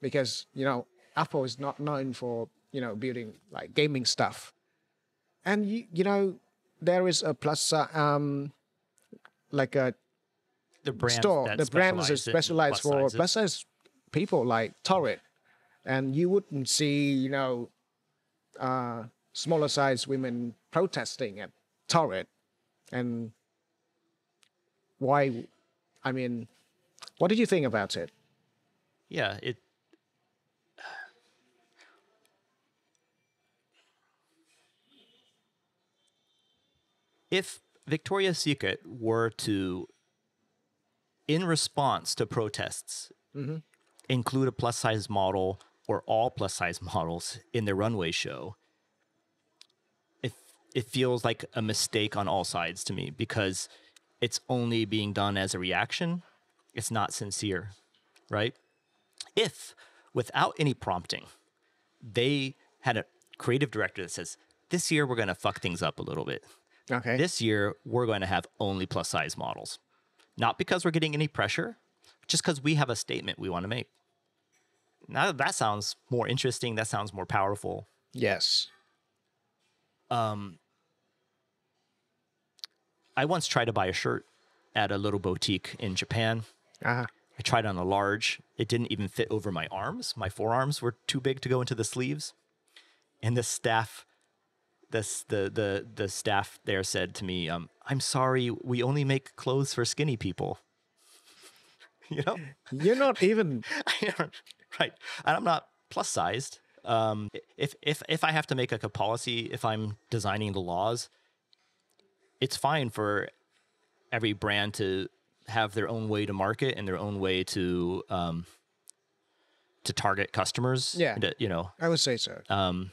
because, you know, Apple is not known for, you know, building like gaming stuff. And you, you know, there is a plus, um, like a the brand store, the brands are specialized for plus size people like Torrid, and you wouldn't see, you know, uh, smaller size women protesting at Torrid. And why? I mean, what did you think about it? Yeah, it. If Victoria's Secret were to, in response to protests, mm-hmm. include a plus-size model or all plus-size models in their runway show, it, it feels like a mistake on all sides to me, because it's only being done as a reaction. It's not sincere, right? If, without any prompting, they had a creative director that says, this year we're going to fuck things up a little bit. Okay. This year, we're going to have only plus-size models. Not because we're getting any pressure, just because we have a statement we want to make. Now, that sounds more interesting. That sounds more powerful. Yes. Um, I once tried to buy a shirt at a little boutique in Japan. Uh-huh. I tried on a large. It didn't even fit over my arms. My forearms were too big to go into the sleeves. And the staff... The, the, the staff there said to me, um, I'm sorry, we only make clothes for skinny people. You know? You're not even... Right. And I'm not plus-sized. Um, if, if, if I have to make like a policy, if I'm designing the laws, it's fine for every brand to have their own way to market and their own way to um, to target customers. Yeah. To, you know, I would say so. Um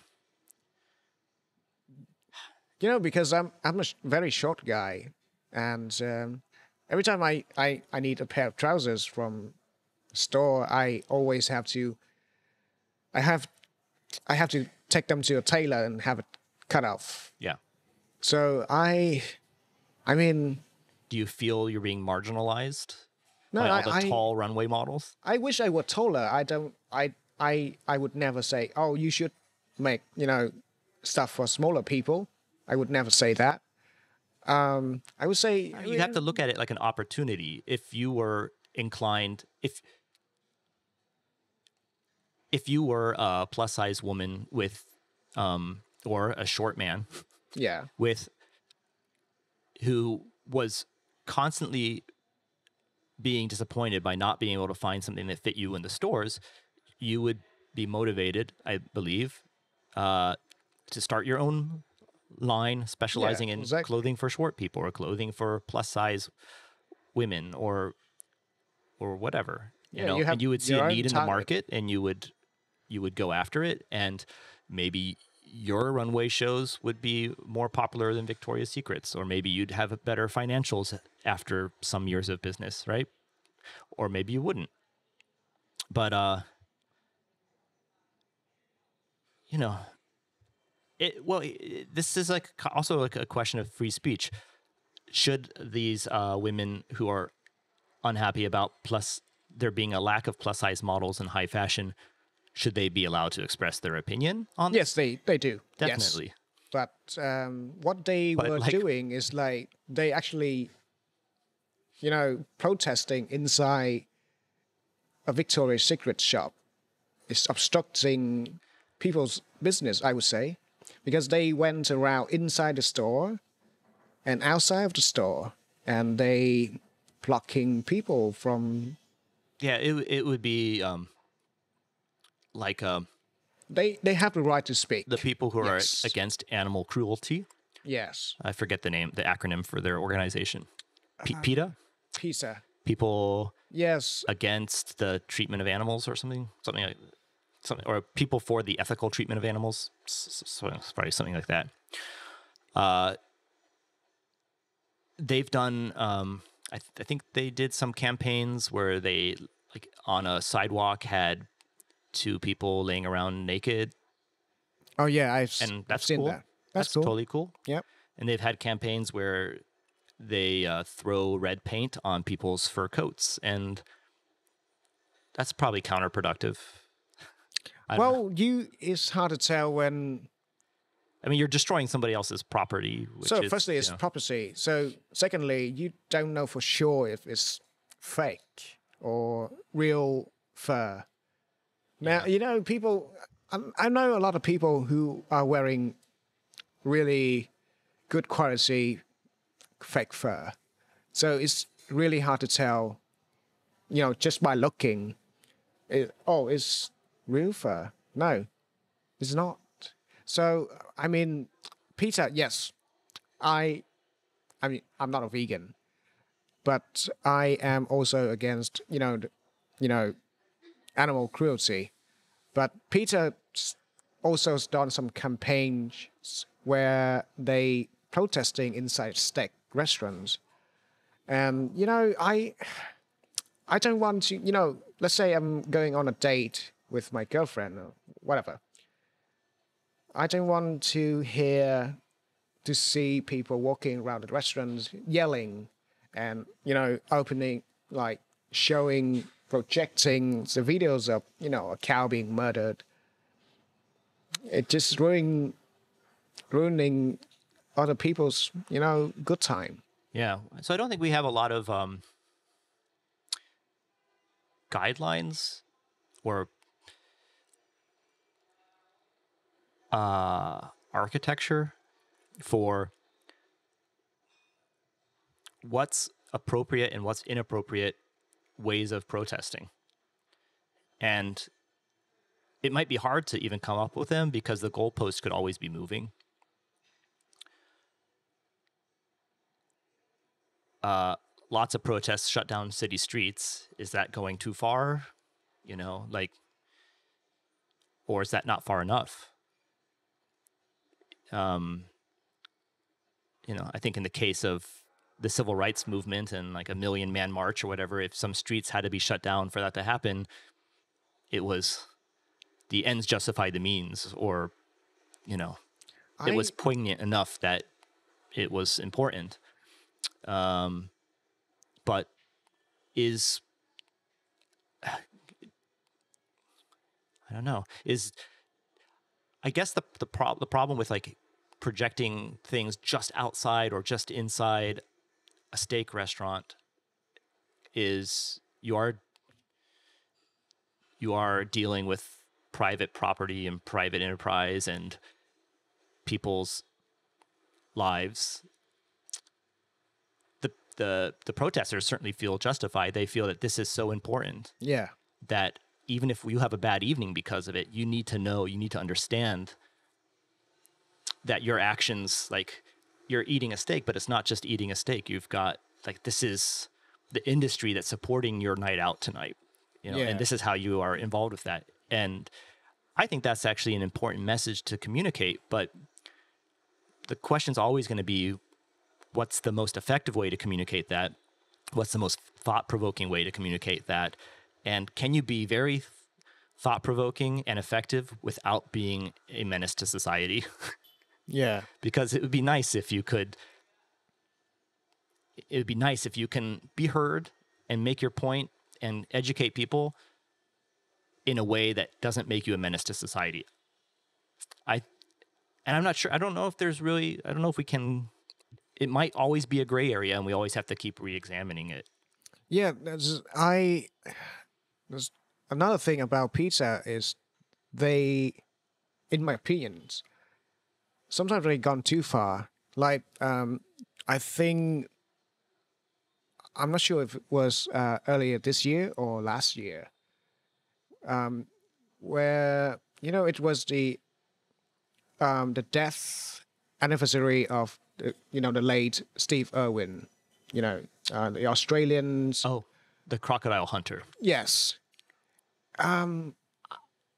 You know, because I'm I'm a sh very short guy, and um, every time I, I, I need a pair of trousers from store, I always have to I have I have to take them to a tailor and have it cut off. Yeah. So I I mean, do you feel you're being marginalized? No, by all the I, tall I, runway models? I wish I were taller. I don't I I I would never say, oh, you should make, you know, stuff for smaller people. I would never say that. Um, I would say... You I mean, have to look at it like an opportunity. If you were inclined... If if you were a plus-size woman with... Um, or a short man... Yeah. With... Who was constantly being disappointed by not being able to find something that fit you in the stores, you would be motivated, I believe, uh, to start your own... line specializing yeah, in exactly. clothing for short people or clothing for plus size women or or whatever. You yeah, know, you, and you would see a need in the market and you would you would go after it, and maybe your runway shows would be more popular than Victoria's Secret's, or maybe you'd have better financials after some years of business, right? Or maybe you wouldn't. But uh you know, It, well, it, this is like also like a question of free speech. Should these uh, women who are unhappy about plus there being a lack of plus size models in high fashion, should they be allowed to express their opinion on? Yes, they they do definitely. Yes. But um, what they but were like, doing is like they actually, you know, protesting inside a Victoria's Secret shop. It's obstructing people's business, I would say. Because they went around inside the store and outside of the store, and they blocking people from. Yeah, it it would be um, like a They they have the right to speak. The people who yes. are against animal cruelty. Yes. I forget the name, the acronym for their organization. P uh, PETA? PETA. People yes. against the treatment of animals or something? Something like something or people for the ethical treatment of animals. So it's probably something like that. Uh they've done um I, th I think they did some campaigns where they like on a sidewalk had two people laying around naked. Oh yeah, I've and that's I've seen cool. That. That's, that's cool. Totally cool. Yep. And they've had campaigns where they uh, throw red paint on people's fur coats, and that's probably counterproductive. Well, know. you it's hard to tell when. I mean, you're destroying somebody else's property. Which so, is, firstly, it's know. property. So, secondly, you don't know for sure if it's fake or real fur. Now, yeah. you know, people, I, I know a lot of people who are wearing really good quality fake fur. So, it's really hard to tell, you know, just by looking. It, oh, it's real fur. No, it's not. So, I mean, PETA, yes, I, I mean, I'm not a vegan, but I am also against, you know, you know, animal cruelty. But PETA also has done some campaigns where they protesting inside steak restaurants. And, you know, I, I don't want to, you know, let's say I'm going on a date with my girlfriend or whatever. I don't want to hear, to see people walking around the restaurants yelling and, you know, opening, like showing, projecting the videos of, you know, a cow being murdered. It just ruin, ruining other people's, you know, good time. Yeah. So I don't think we have a lot of um, guidelines or Uh, architecture for what's appropriate and what's inappropriate ways of protesting. And it might be hard to even come up with them because the goalposts could always be moving. Uh, lots of protests shut down city streets. Is that going too far? You know, like, or is that not far enough? Um, you know, I think in the case of the civil rights movement and like a million man march or whatever, if some streets had to be shut down for that to happen, it was the ends justify the means, or, you know, I... it was poignant enough that it was important. Um, but is, I don't know, is, I guess the the, pro the problem with like projecting things just outside or just inside a steak restaurant is you are you are dealing with private property and private enterprise and people's lives. The the the protesters certainly feel justified. They feel that this is so important. Yeah. That even if you have a bad evening because of it, you need to know, you need to understand that your actions, like you're eating a steak, but it's not just eating a steak. You've got like, this is the industry that's supporting your night out tonight, you know, yeah. and this is how you are involved with that. And I think that's actually an important message to communicate, but the question's always going to be, what's the most effective way to communicate that? What's the most thought-provoking way to communicate that? And can you be very thought-provoking and effective without being a menace to society? Yeah. Because it would be nice if you could, it would be nice if you can be heard and make your point and educate people in a way that doesn't make you a menace to society. I, and I'm not sure, I don't know if there's really, I don't know if we can, it might always be a gray area and we always have to keep re-examining it. Yeah, there's, I... There's another thing about PETA is they, in my opinions, sometimes they've gone too far. Like, um, I think, I'm not sure if it was uh, earlier this year or last year, um, where you know, it was the um, the death anniversary of the, you know the late Steve Irwin, you know, uh, the Australians. Oh, the crocodile hunter. Yes, um,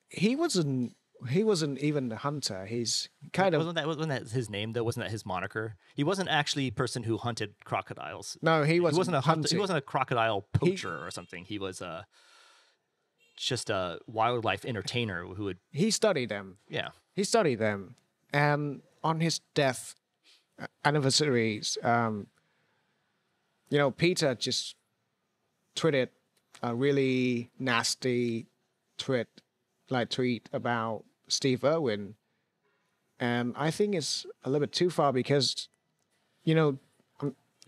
he wasn't. He wasn't even the hunter. He's kind wasn't of... That, wasn't that his name, though? Wasn't that his moniker? He wasn't actually a person who hunted crocodiles. No, he wasn't. He wasn't a, hunter, he wasn't a crocodile poacher he, or something. He was uh, just a wildlife entertainer who would... He studied them. Yeah. He studied them. And on his death anniversary, um, you know, Peter just tweeted a really nasty tweet, like tweet about... Steve Irwin, and I think it's a little bit too far because, you know,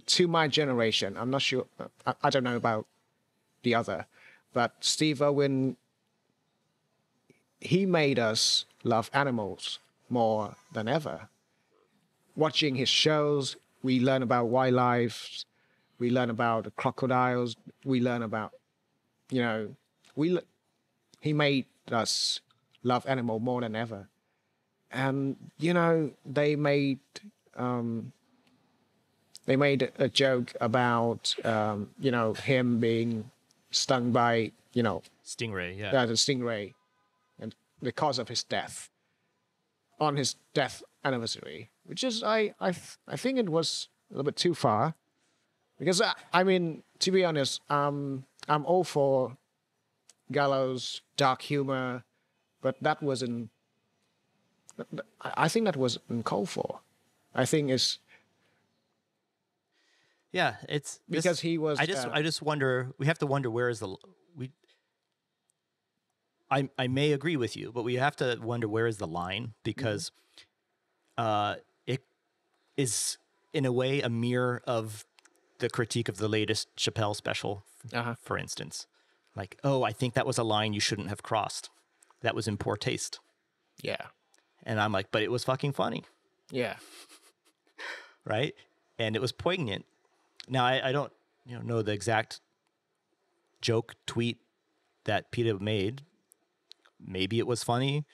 to my generation, I'm not sure, I, I don't know about the other, but Steve Irwin, he made us love animals more than ever. Watching his shows, we learn about wildlife, we learn about the crocodiles, we learn about, you know, we he made us love animal more than ever. And, you know, they made um, they made a joke about, um, you know, him being stung by, you know... Stingray, yeah. Uh, the stingray, and the cause of his death, on his death anniversary, which is, I, I, I think it was a little bit too far. Because, I, I mean, to be honest, um, I'm all for gallows, dark humor, but that wasn't, I think that wasn't called for. I think it's... Yeah, it's... Because this, he was... I just uh, I just wonder, we have to wonder where is the... we. I, I may agree with you, but we have to wonder where is the line, because mm-hmm. uh, it is, in a way, a mirror of the critique of the latest Chappelle special, uh-huh. for instance. Like, oh, I think that was a line you shouldn't have crossed. That was in poor taste. Yeah. And I'm like, but it was fucking funny. Yeah. Right? And it was poignant. Now, I, I don't you know, know the exact joke tweet that PETA made. Maybe it was funny.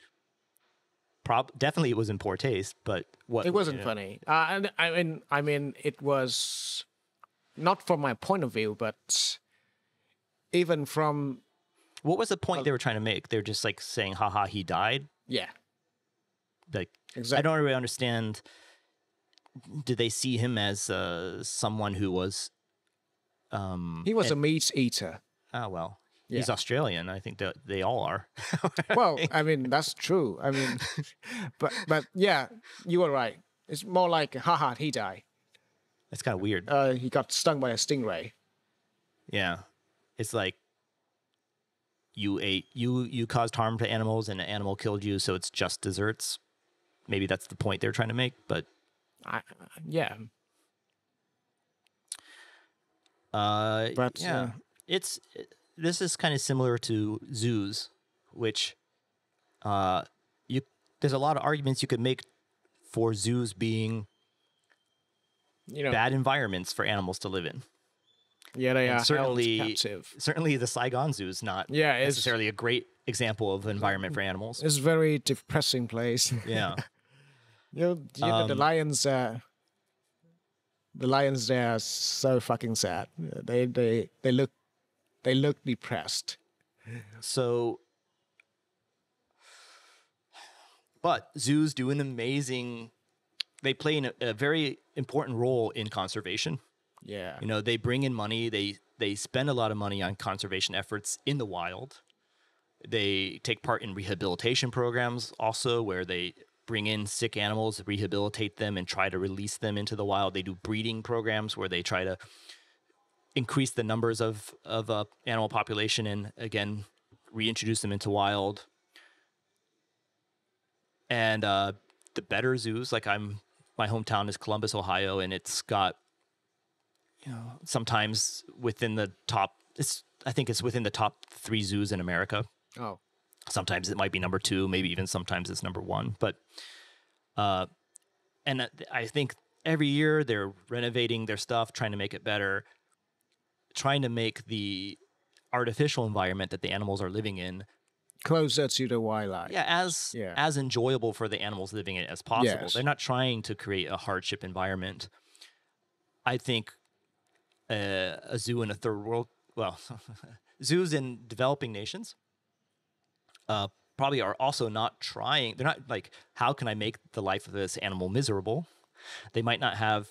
Prob definitely it was in poor taste, but what... It wasn't you know, funny. Uh, I, mean, I mean, it was not from my point of view, but even from... What was the point they were trying to make? They're just like saying, haha, he died. Yeah. Like, exactly. I don't really understand. Did they see him as uh, someone who was. Um, he was a meat eater. Oh, well. Yeah. He's Australian. I think that they all are. Well, I mean, that's true. I mean, but, but yeah, you were right. It's more like, haha, he died. That's kind of weird. Uh, he got stung by a stingray. Yeah. It's like. You ate you you caused harm to animals and an animal killed you, so it's just desserts. Maybe that's the point they're trying to make, but I, yeah. Uh, but yeah, uh, it's it, this is kind of similar to zoos, which uh, you there's a lot of arguments you could make for zoos being you know bad environments for animals to live in. Yeah, they and are certainly certainly the Saigon Zoo is not yeah, it's, necessarily a great example of environment for animals. It's a very depressing place. Yeah, you know, you um, know the lions. Uh, the lions there are so fucking sad. They they they look they look depressed. So, but zoos do an amazing. They play in a, a very important role in conservation. Yeah, you know, they bring in money. They they spend a lot of money on conservation efforts in the wild. They take part in rehabilitation programs also, where they bring in sick animals, rehabilitate them, and try to release them into the wild. They do breeding programs where they try to increase the numbers of of uh, animal population and again reintroduce them into wild. And uh, the better zoos, like I'm, my hometown is Columbus, Ohio, and it's got. You know, sometimes within the top, it's, I think it's within the top three zoos in America. Oh, sometimes it might be number two, maybe even sometimes it's number one. But, uh, and I think every year they're renovating their stuff, trying to make it better, trying to make the artificial environment that the animals are living in close that pseudo wildlife. Yeah, as yeah. as enjoyable for the animals living in it as possible. Yes. They're not trying to create a hardship environment. I think uh, a zoo in a third world, well, zoos in developing nations uh, probably are also not trying. They're not like, how can I make the life of this animal miserable? They might not have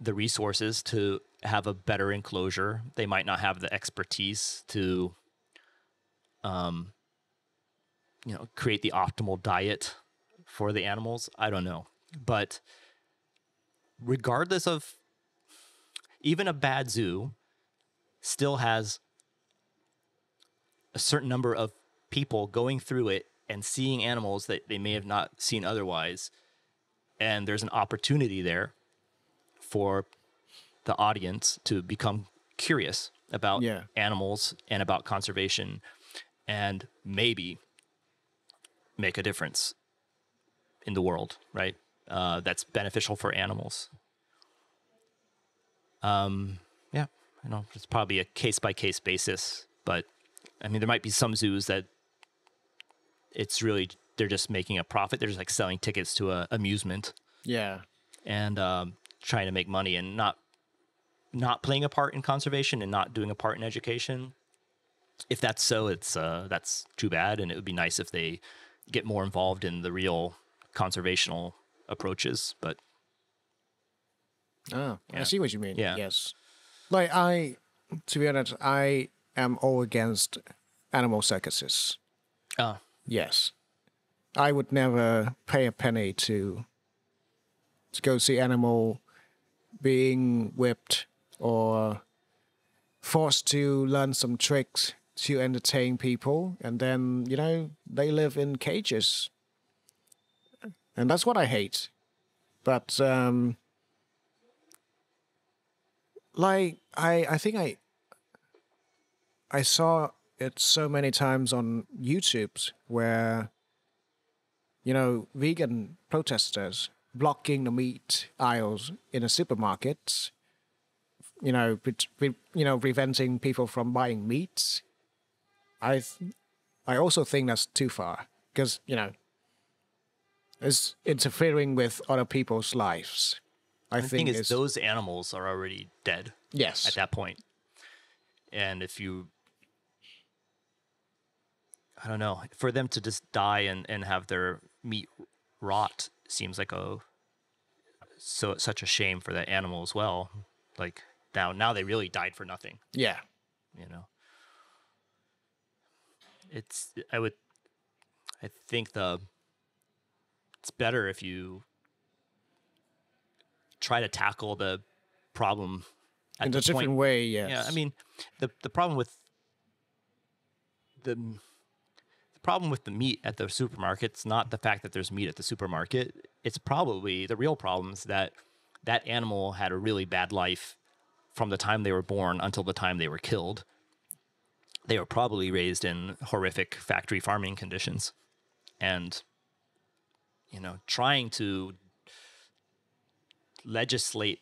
the resources to have a better enclosure. They might not have the expertise to, um, you know, create the optimal diet for the animals. I don't know. But regardless of, even a bad zoo still has a certain number of people going through it and seeing animals that they may have not seen otherwise. And there's an opportunity there for the audience to become curious about yeah. animals and about conservation, and maybe make a difference in the world, right? Uh, that's beneficial for animals. Um, yeah, I know it's probably a case-by-case basis, but I mean, there might be some zoos that it's really, they're just making a profit. They're just like selling tickets to a amusement. Yeah. And um, trying to make money and not not playing a part in conservation and not doing a part in education. If that's so, it's uh, that's too bad. And it would be nice if they get more involved in the real conservational approaches. But ah, yeah. I see what you mean. Yeah. Yes. Like I, to be honest, I am all against animal circuses. Ah. Yes. I would never pay a penny to to go see animal being whipped or forced to learn some tricks to entertain people, and then, you know, they live in cages. And that's what I hate. But um like I I think I I saw it so many times on YouTube where, you know, vegan protesters blocking the meat aisles in a supermarket, you know, you know, preventing people from buying meat. I, th I also think that's too far because, you know, it's interfering with other people's lives. I the think thing is it's, those animals are already dead. Yes, at that point. And if you, I don't know, for them to just die and and have their meat rot seems like a so such a shame for that animal as well. Like now, now they really died for nothing. Yeah, you know, it's I would, I think the it's better if you try to tackle the problem at in a different point. way. Yes. Yeah, I mean the the problem with the. problem with the meat at the supermarket's not the fact that there's meat at the supermarket. It's probably the real problems that that animal had a really bad life from the time they were born until the time they were killed. They were probably raised in horrific factory farming conditions, and you know, trying to legislate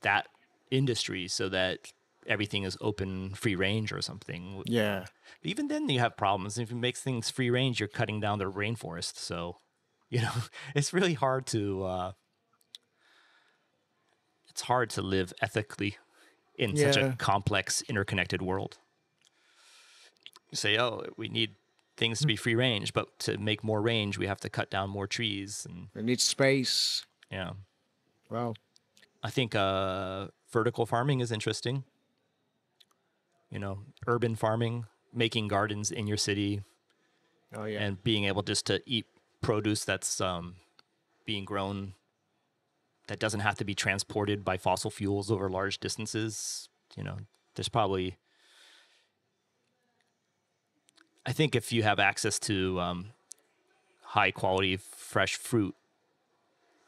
that industry so that everything is open, free range or something. Yeah. But even then you have problems. If you make things free range, you're cutting down the rainforest. So, you know, it's really hard to, uh, it's hard to live ethically in yeah. such a complex, interconnected world. You say, oh, we need things to be free range, but to make more range, we have to cut down more trees. And we need space. Yeah. Wow. I think uh, vertical farming is interesting. You know, urban farming, making gardens in your city, oh, yeah. and being able just to eat produce that's um, being grown that doesn't have to be transported by fossil fuels over large distances. You know, there's probably, I think if you have access to um, high quality fresh fruit,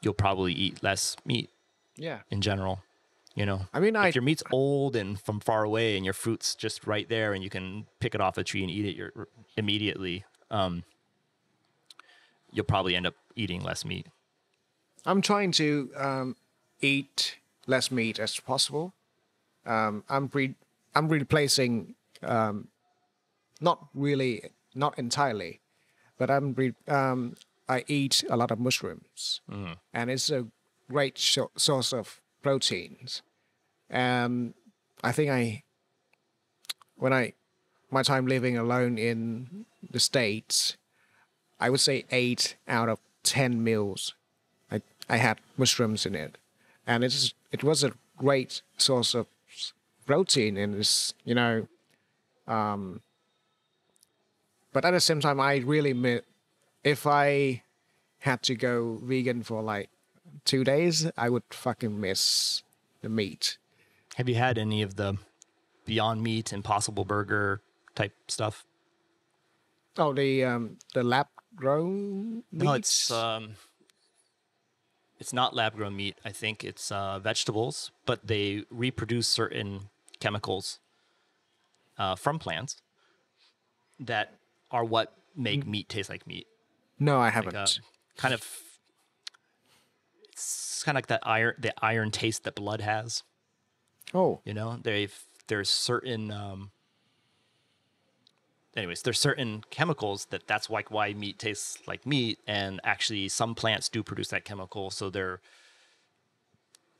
you'll probably eat less meat. Yeah, in general. You know, I mean, if I, your meat's old and from far away and your fruit's just right there and you can pick it off a tree and eat it you're, immediately, um, you'll probably end up eating less meat. I'm trying to um, eat less meat as possible. Um, I'm, re I'm replacing um, not really not entirely, but I'm um, I eat a lot of mushrooms, mm. and it's a great source of proteins. And I think I, when I, my time living alone in the States, I would say eight out of ten meals, I I had mushrooms in it, and it's it was a great source of protein, and it's you know, um. But at the same time, I really miss. If I had to go vegan for like two days, I would fucking miss the meat. Have you had any of the Beyond Meat, Impossible Burger type stuff? Oh, the um, the lab grown meat? No, it's um, it's not lab grown meat. I think it's uh, vegetables, but they reproduce certain chemicals uh, from plants that are what make meat taste like meat. No, I haven't. Like a, kind of, it's kind of like that iron, the iron taste that blood has. Oh, you know, they've there's certain. Um, anyways, there's certain chemicals that that's like why meat tastes like meat, and actually some plants do produce that chemical, so they're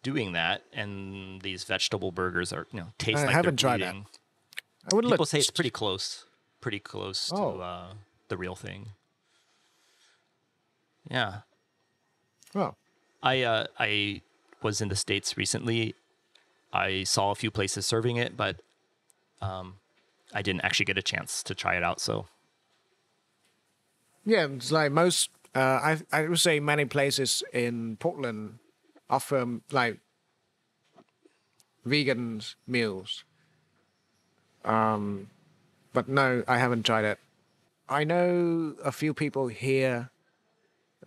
doing that. And these vegetable burgers are, you know, taste I like haven't they're tried eating. That. I would People look. say it's pretty close, pretty close oh. to uh, the real thing. Yeah. Well, I uh, I was in the States recently. I saw a few places serving it, but um, I didn't actually get a chance to try it out. So, yeah, it's like most. Uh, I I would say many places in Portland offer like vegan meals. Um, but no, I haven't tried it. I know a few people here.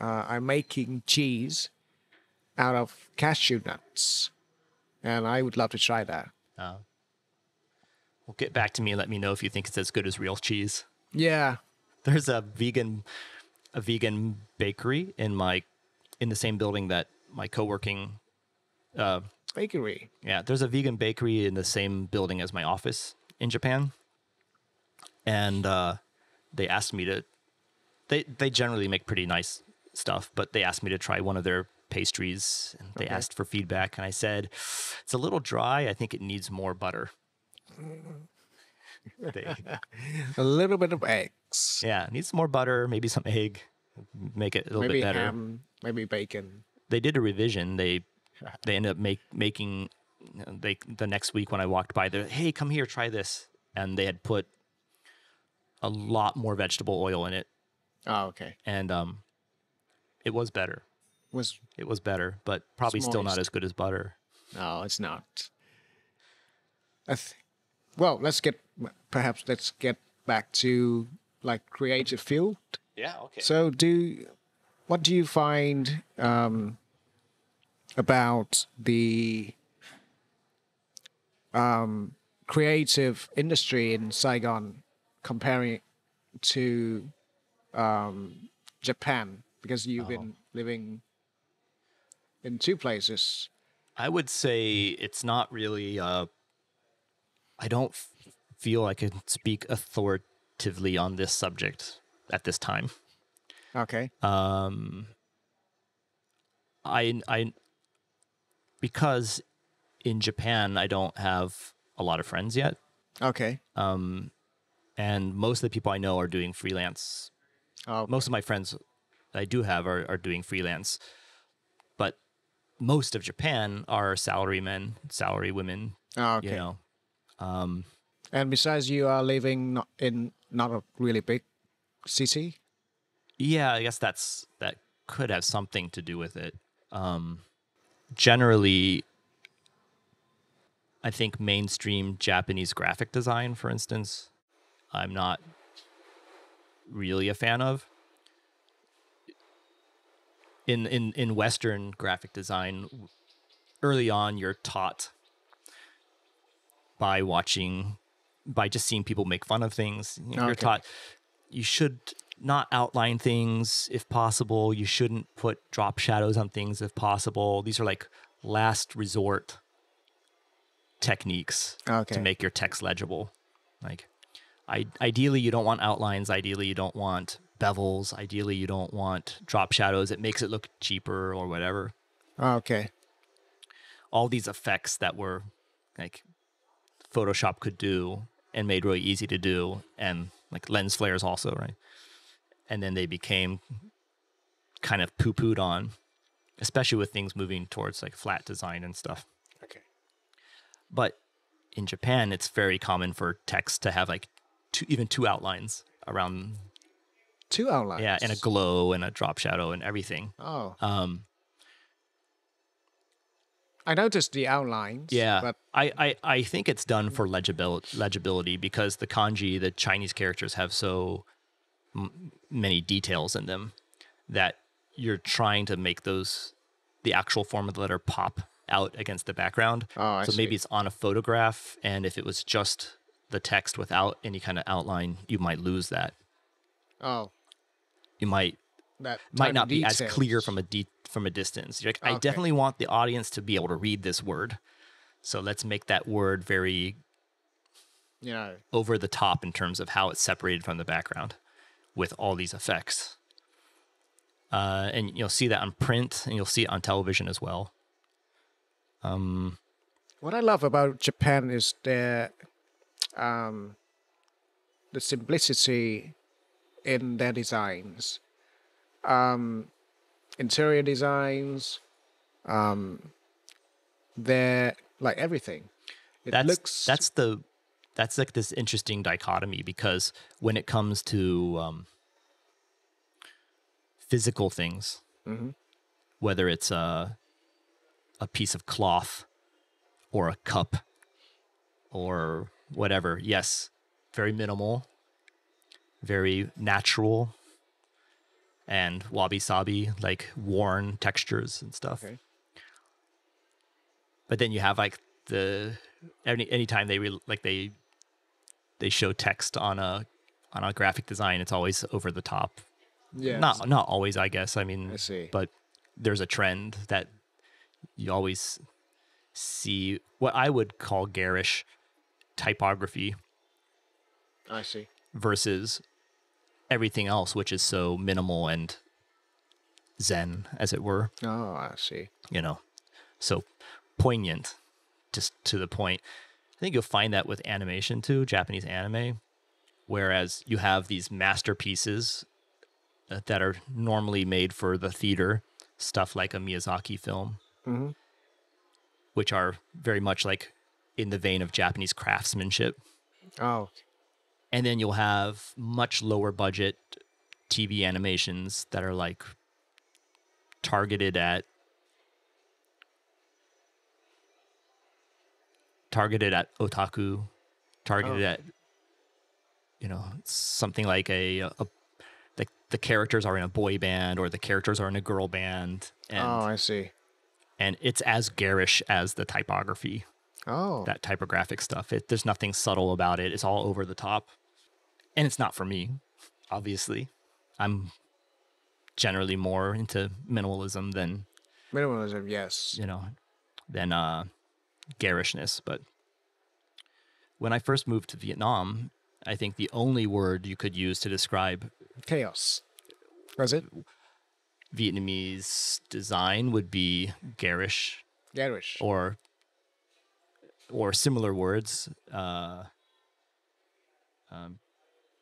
Uh, I'm making cheese out of cashew nuts, and I would love to try that. Uh, well, get back to me and let me know if you think it's as good as real cheese. Yeah, there's a vegan, a vegan bakery in my, in the same building that my co-working uh, bakery. Yeah, there's a vegan bakery in the same building as my office in Japan, and uh, they asked me to. They they generally make pretty nice stuff, but they asked me to try one of their pastries, and they okay. asked for feedback, and I said, it's a little dry. I think it needs more butter. they, a little bit of eggs. Yeah, it needs more butter, maybe some egg, make it a little maybe bit better. Maybe ham, maybe bacon. They did a revision. They they ended up make, making, you know, they the next week when I walked by, they're, hey, come here, try this. And they had put a lot more vegetable oil in it. Oh, okay. And um, it was better. Was it was better, but probably still not as good as butter. No, it's not. I th well, let's get perhaps let's get back to like creative field. Yeah. Okay. So, do what do you find um, about the um, creative industry in Saigon comparing to um, Japan? Because you've oh. been living in two places. I would say it's not really, uh, I don't f feel I can speak authoritatively on this subject at this time. Okay. Um, I, I, because in Japan, I don't have a lot of friends yet. Okay. Um, and most of the people I know are doing freelance. Oh, okay. Most of my friends that I do have are, are doing freelance. Most of Japan are salary men, salary women. Oh, okay. You know, um, and besides, you are living not in not a really big city. Yeah, I guess that's that could have something to do with it. Um, generally, I think mainstream Japanese graphic design, for instance, I'm not really a fan of. In, in, in Western graphic design, early on, you're taught by watching, by just seeing people make fun of things. You know, okay. You're taught you should not outline things if possible. You shouldn't put drop shadows on things if possible. These are like last resort techniques okay. to make your text legible. Like, I, ideally, you don't want outlines. Ideally, you don't want bevels. Ideally, you don't want drop shadows. It makes it look cheaper or whatever. Okay. All these effects that were like Photoshop could do and made really easy to do, and like lens flares also, right? And then they became kind of poo-pooed on, especially with things moving towards like flat design and stuff. Okay. But in Japan, it's very common for text to have like two, even two outlines around. Two outlines? Yeah, and a glow and a drop shadow and everything. Oh. Um, I noticed the outlines. Yeah, but I, I, I think it's done for legibility, legibility because the kanji, the Chinese characters, have so m many details in them that you're trying to make those, the actual form of the letter, pop out against the background. Oh, I so see. Maybe it's on a photograph, and if it was just the text without any kind of outline, you might lose that. Oh. You might that might not be as clear from a de from a distance. You're like, okay. I definitely want the audience to be able to read this word, so let's make that word very, you know, over the top in terms of how it's separated from the background, with all these effects. Uh, and you'll see that on print, and you'll see it on television as well. Um, what I love about Japan is their um, the simplicity in their designs, um, interior designs, um, their like everything. It that's, looks that's the that's like this interesting dichotomy, because when it comes to um, physical things, mm-hmm. whether it's a uh, a piece of cloth or a cup or whatever. Yes, very minimal, very natural, and wabi-sabi, like worn textures and stuff. Okay. But then you have like the any anytime they re, like they they show text on a on a graphic design, it's always over the top. Yeah. Not not always, I guess. I mean, I see. But there's a trend that you always see what I would call garish typography. I see. Versus everything else, which is so minimal and zen, as it were. Oh, I see. You know, so poignant, just to the point. I think you'll find that with animation too, Japanese anime, whereas you have these masterpieces that are normally made for the theater, stuff like a Miyazaki film. Mm-hmm. Which are very much like in the vein of Japanese craftsmanship. Oh. And then you'll have much lower budget T V animations that are like targeted at targeted at otaku, targeted oh. at, you know, something like a, a like the characters are in a boy band or the characters are in a girl band. And oh, I see. And it's as garish as the typography. Oh. That typographic stuff. It, there's nothing subtle about it. It's all over the top. And it's not for me, obviously. I'm generally more into minimalism than... Minimalism, yes. You know, than uh, garishness. But when I first moved to Vietnam, I think the only word you could use to describe... Chaos. Was it? Vietnamese design would be garish, garish, or or similar words, uh, um,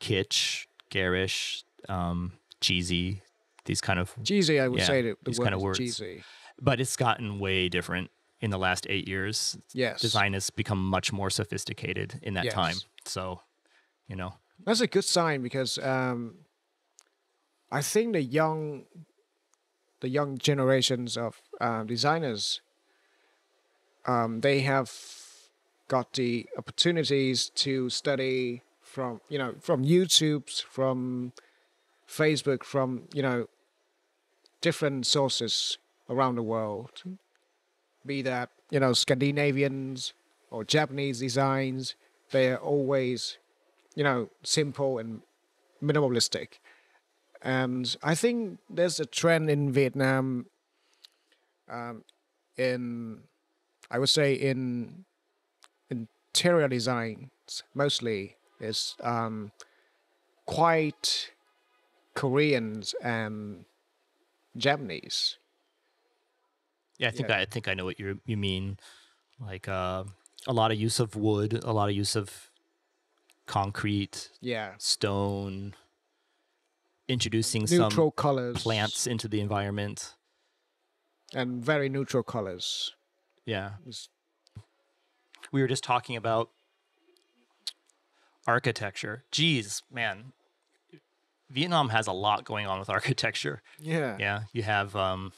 kitsch, garish, um, cheesy. These kind of cheesy, I would yeah, say that the these word kind of words. Cheesy. But it's gotten way different in the last eight years. Yes, design has become much more sophisticated in that yes. time. So, you know, that's a good sign, because um, I think the young. The young generations of uh, designers, um, they have got the opportunities to study from, you know, from YouTube, from Facebook, from, you know, different sources around the world. Be that, you know, Scandinavians or Japanese designs, they are always, you know, simple and minimalistic. And I think there's a trend in Vietnam, um, in, I would say, in interior designs mostly, It's um, quite Koreans and Japanese. Yeah, I think yeah. I, I think I know what you you mean. Like uh, a lot of use of wood, a lot of use of concrete, yeah, stone, introducing neutral some colors, plants into the environment, and very neutral colors. Yeah, it's... we were just talking about architecture. Geez, man, Vietnam has a lot going on with architecture. Yeah, yeah, you have. Um,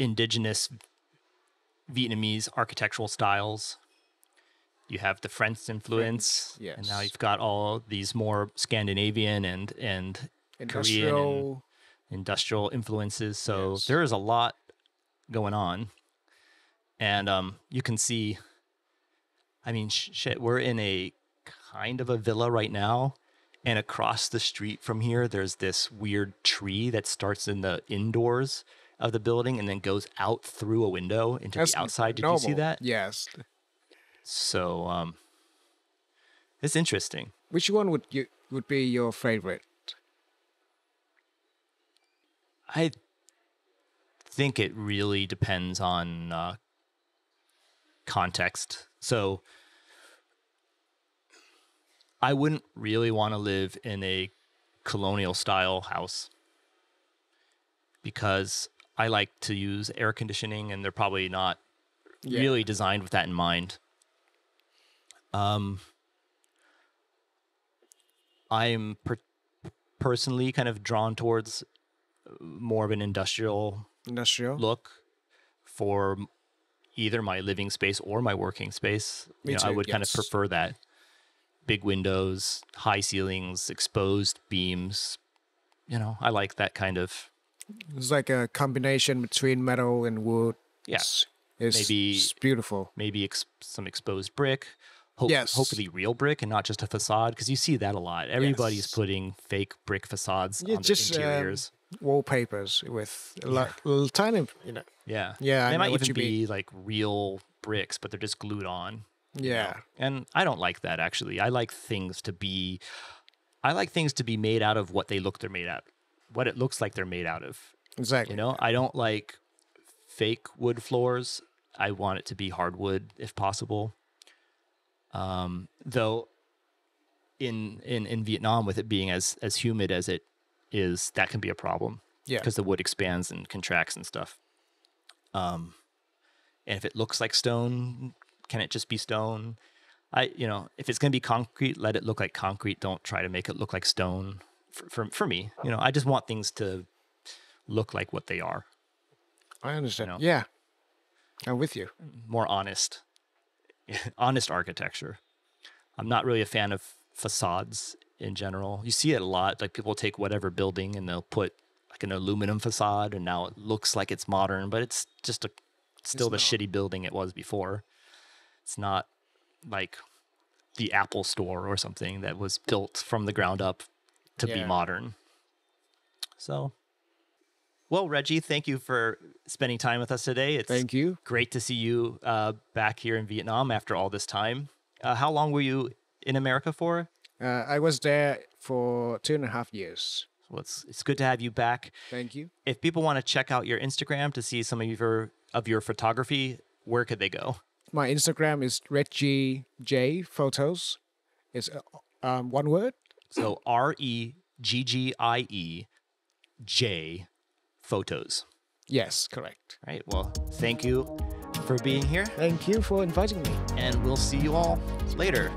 indigenous Vietnamese architectural styles. You have the French influence. Yes. And now you've got all these more Scandinavian and, and industrial. Korean and industrial influences. So yes. there is a lot going on. And um, you can see, I mean, sh shit, we're in a kind of a villa right now. And across the street from here, there's this weird tree that starts in the indoors of the building and then goes out through a window into That's the outside. Did normal. You see that? Yes. So um, it's interesting. Which one would you would be your favorite? I think it really depends on uh, context. So I wouldn't really want to live in a colonial style house because I like to use air conditioning, and they're probably not yeah. really designed with that in mind. Um, I'm per personally kind of drawn towards more of an industrial, industrial look for either my living space or my working space. You know, too, I would yes. kind of prefer that. Big windows, high ceilings, exposed beams. You know, I like that kind of... It's like a combination between metal and wood. Yes, yeah. it's, maybe, it's beautiful. Maybe ex some exposed brick. Ho yes. Hopefully real brick and not just a facade, because you see that a lot. Everybody's yes. putting fake brick facades yeah, on their interiors. Um, wallpapers with a lot, yeah. little tiny, you know. Yeah. yeah they I might even be mean. like real bricks, but they're just glued on. Yeah. You know? And I don't like that, actually. I like things to be, I like things to be made out of what they look they're made out of. What it looks like they're made out of. Exactly. You know, I don't like fake wood floors. I want it to be hardwood if possible. Um, though in, in, in Vietnam, with it being as, as humid as it is, that can be a problem. Yeah. Because the wood expands and contracts and stuff. Um, and if it looks like stone, can it just be stone? I, you know, if it's going to be concrete, let it look like concrete. Don't try to make it look like stone. For, for, for me, you know, I just want things to look like what they are. I understand. You know? Yeah. I'm with you. More honest, honest architecture. I'm not really a fan of facades in general. You see it a lot. Like people take whatever building and they'll put like an aluminum facade and now it looks like it's modern, but it's just a, still it's the not. shitty building it was before. It's not like the Apple store or something that was built from the ground up to yeah. be modern. So, well, Reggie, thank you for spending time with us today. It's thank you. Great to see you uh, back here in Vietnam after all this time. Uh, how long were you in America for? Uh, I was there for two and a half years. Well, it's, it's good to have you back. Thank you. If people want to check out your Instagram to see some of your, of your photography, where could they go? My Instagram is Reggie J Photos. It's um, one word. So R E G G I E J Photos. Yes, correct. All right. Well, thank you for being here. Thank you for inviting me. And we'll see you all later.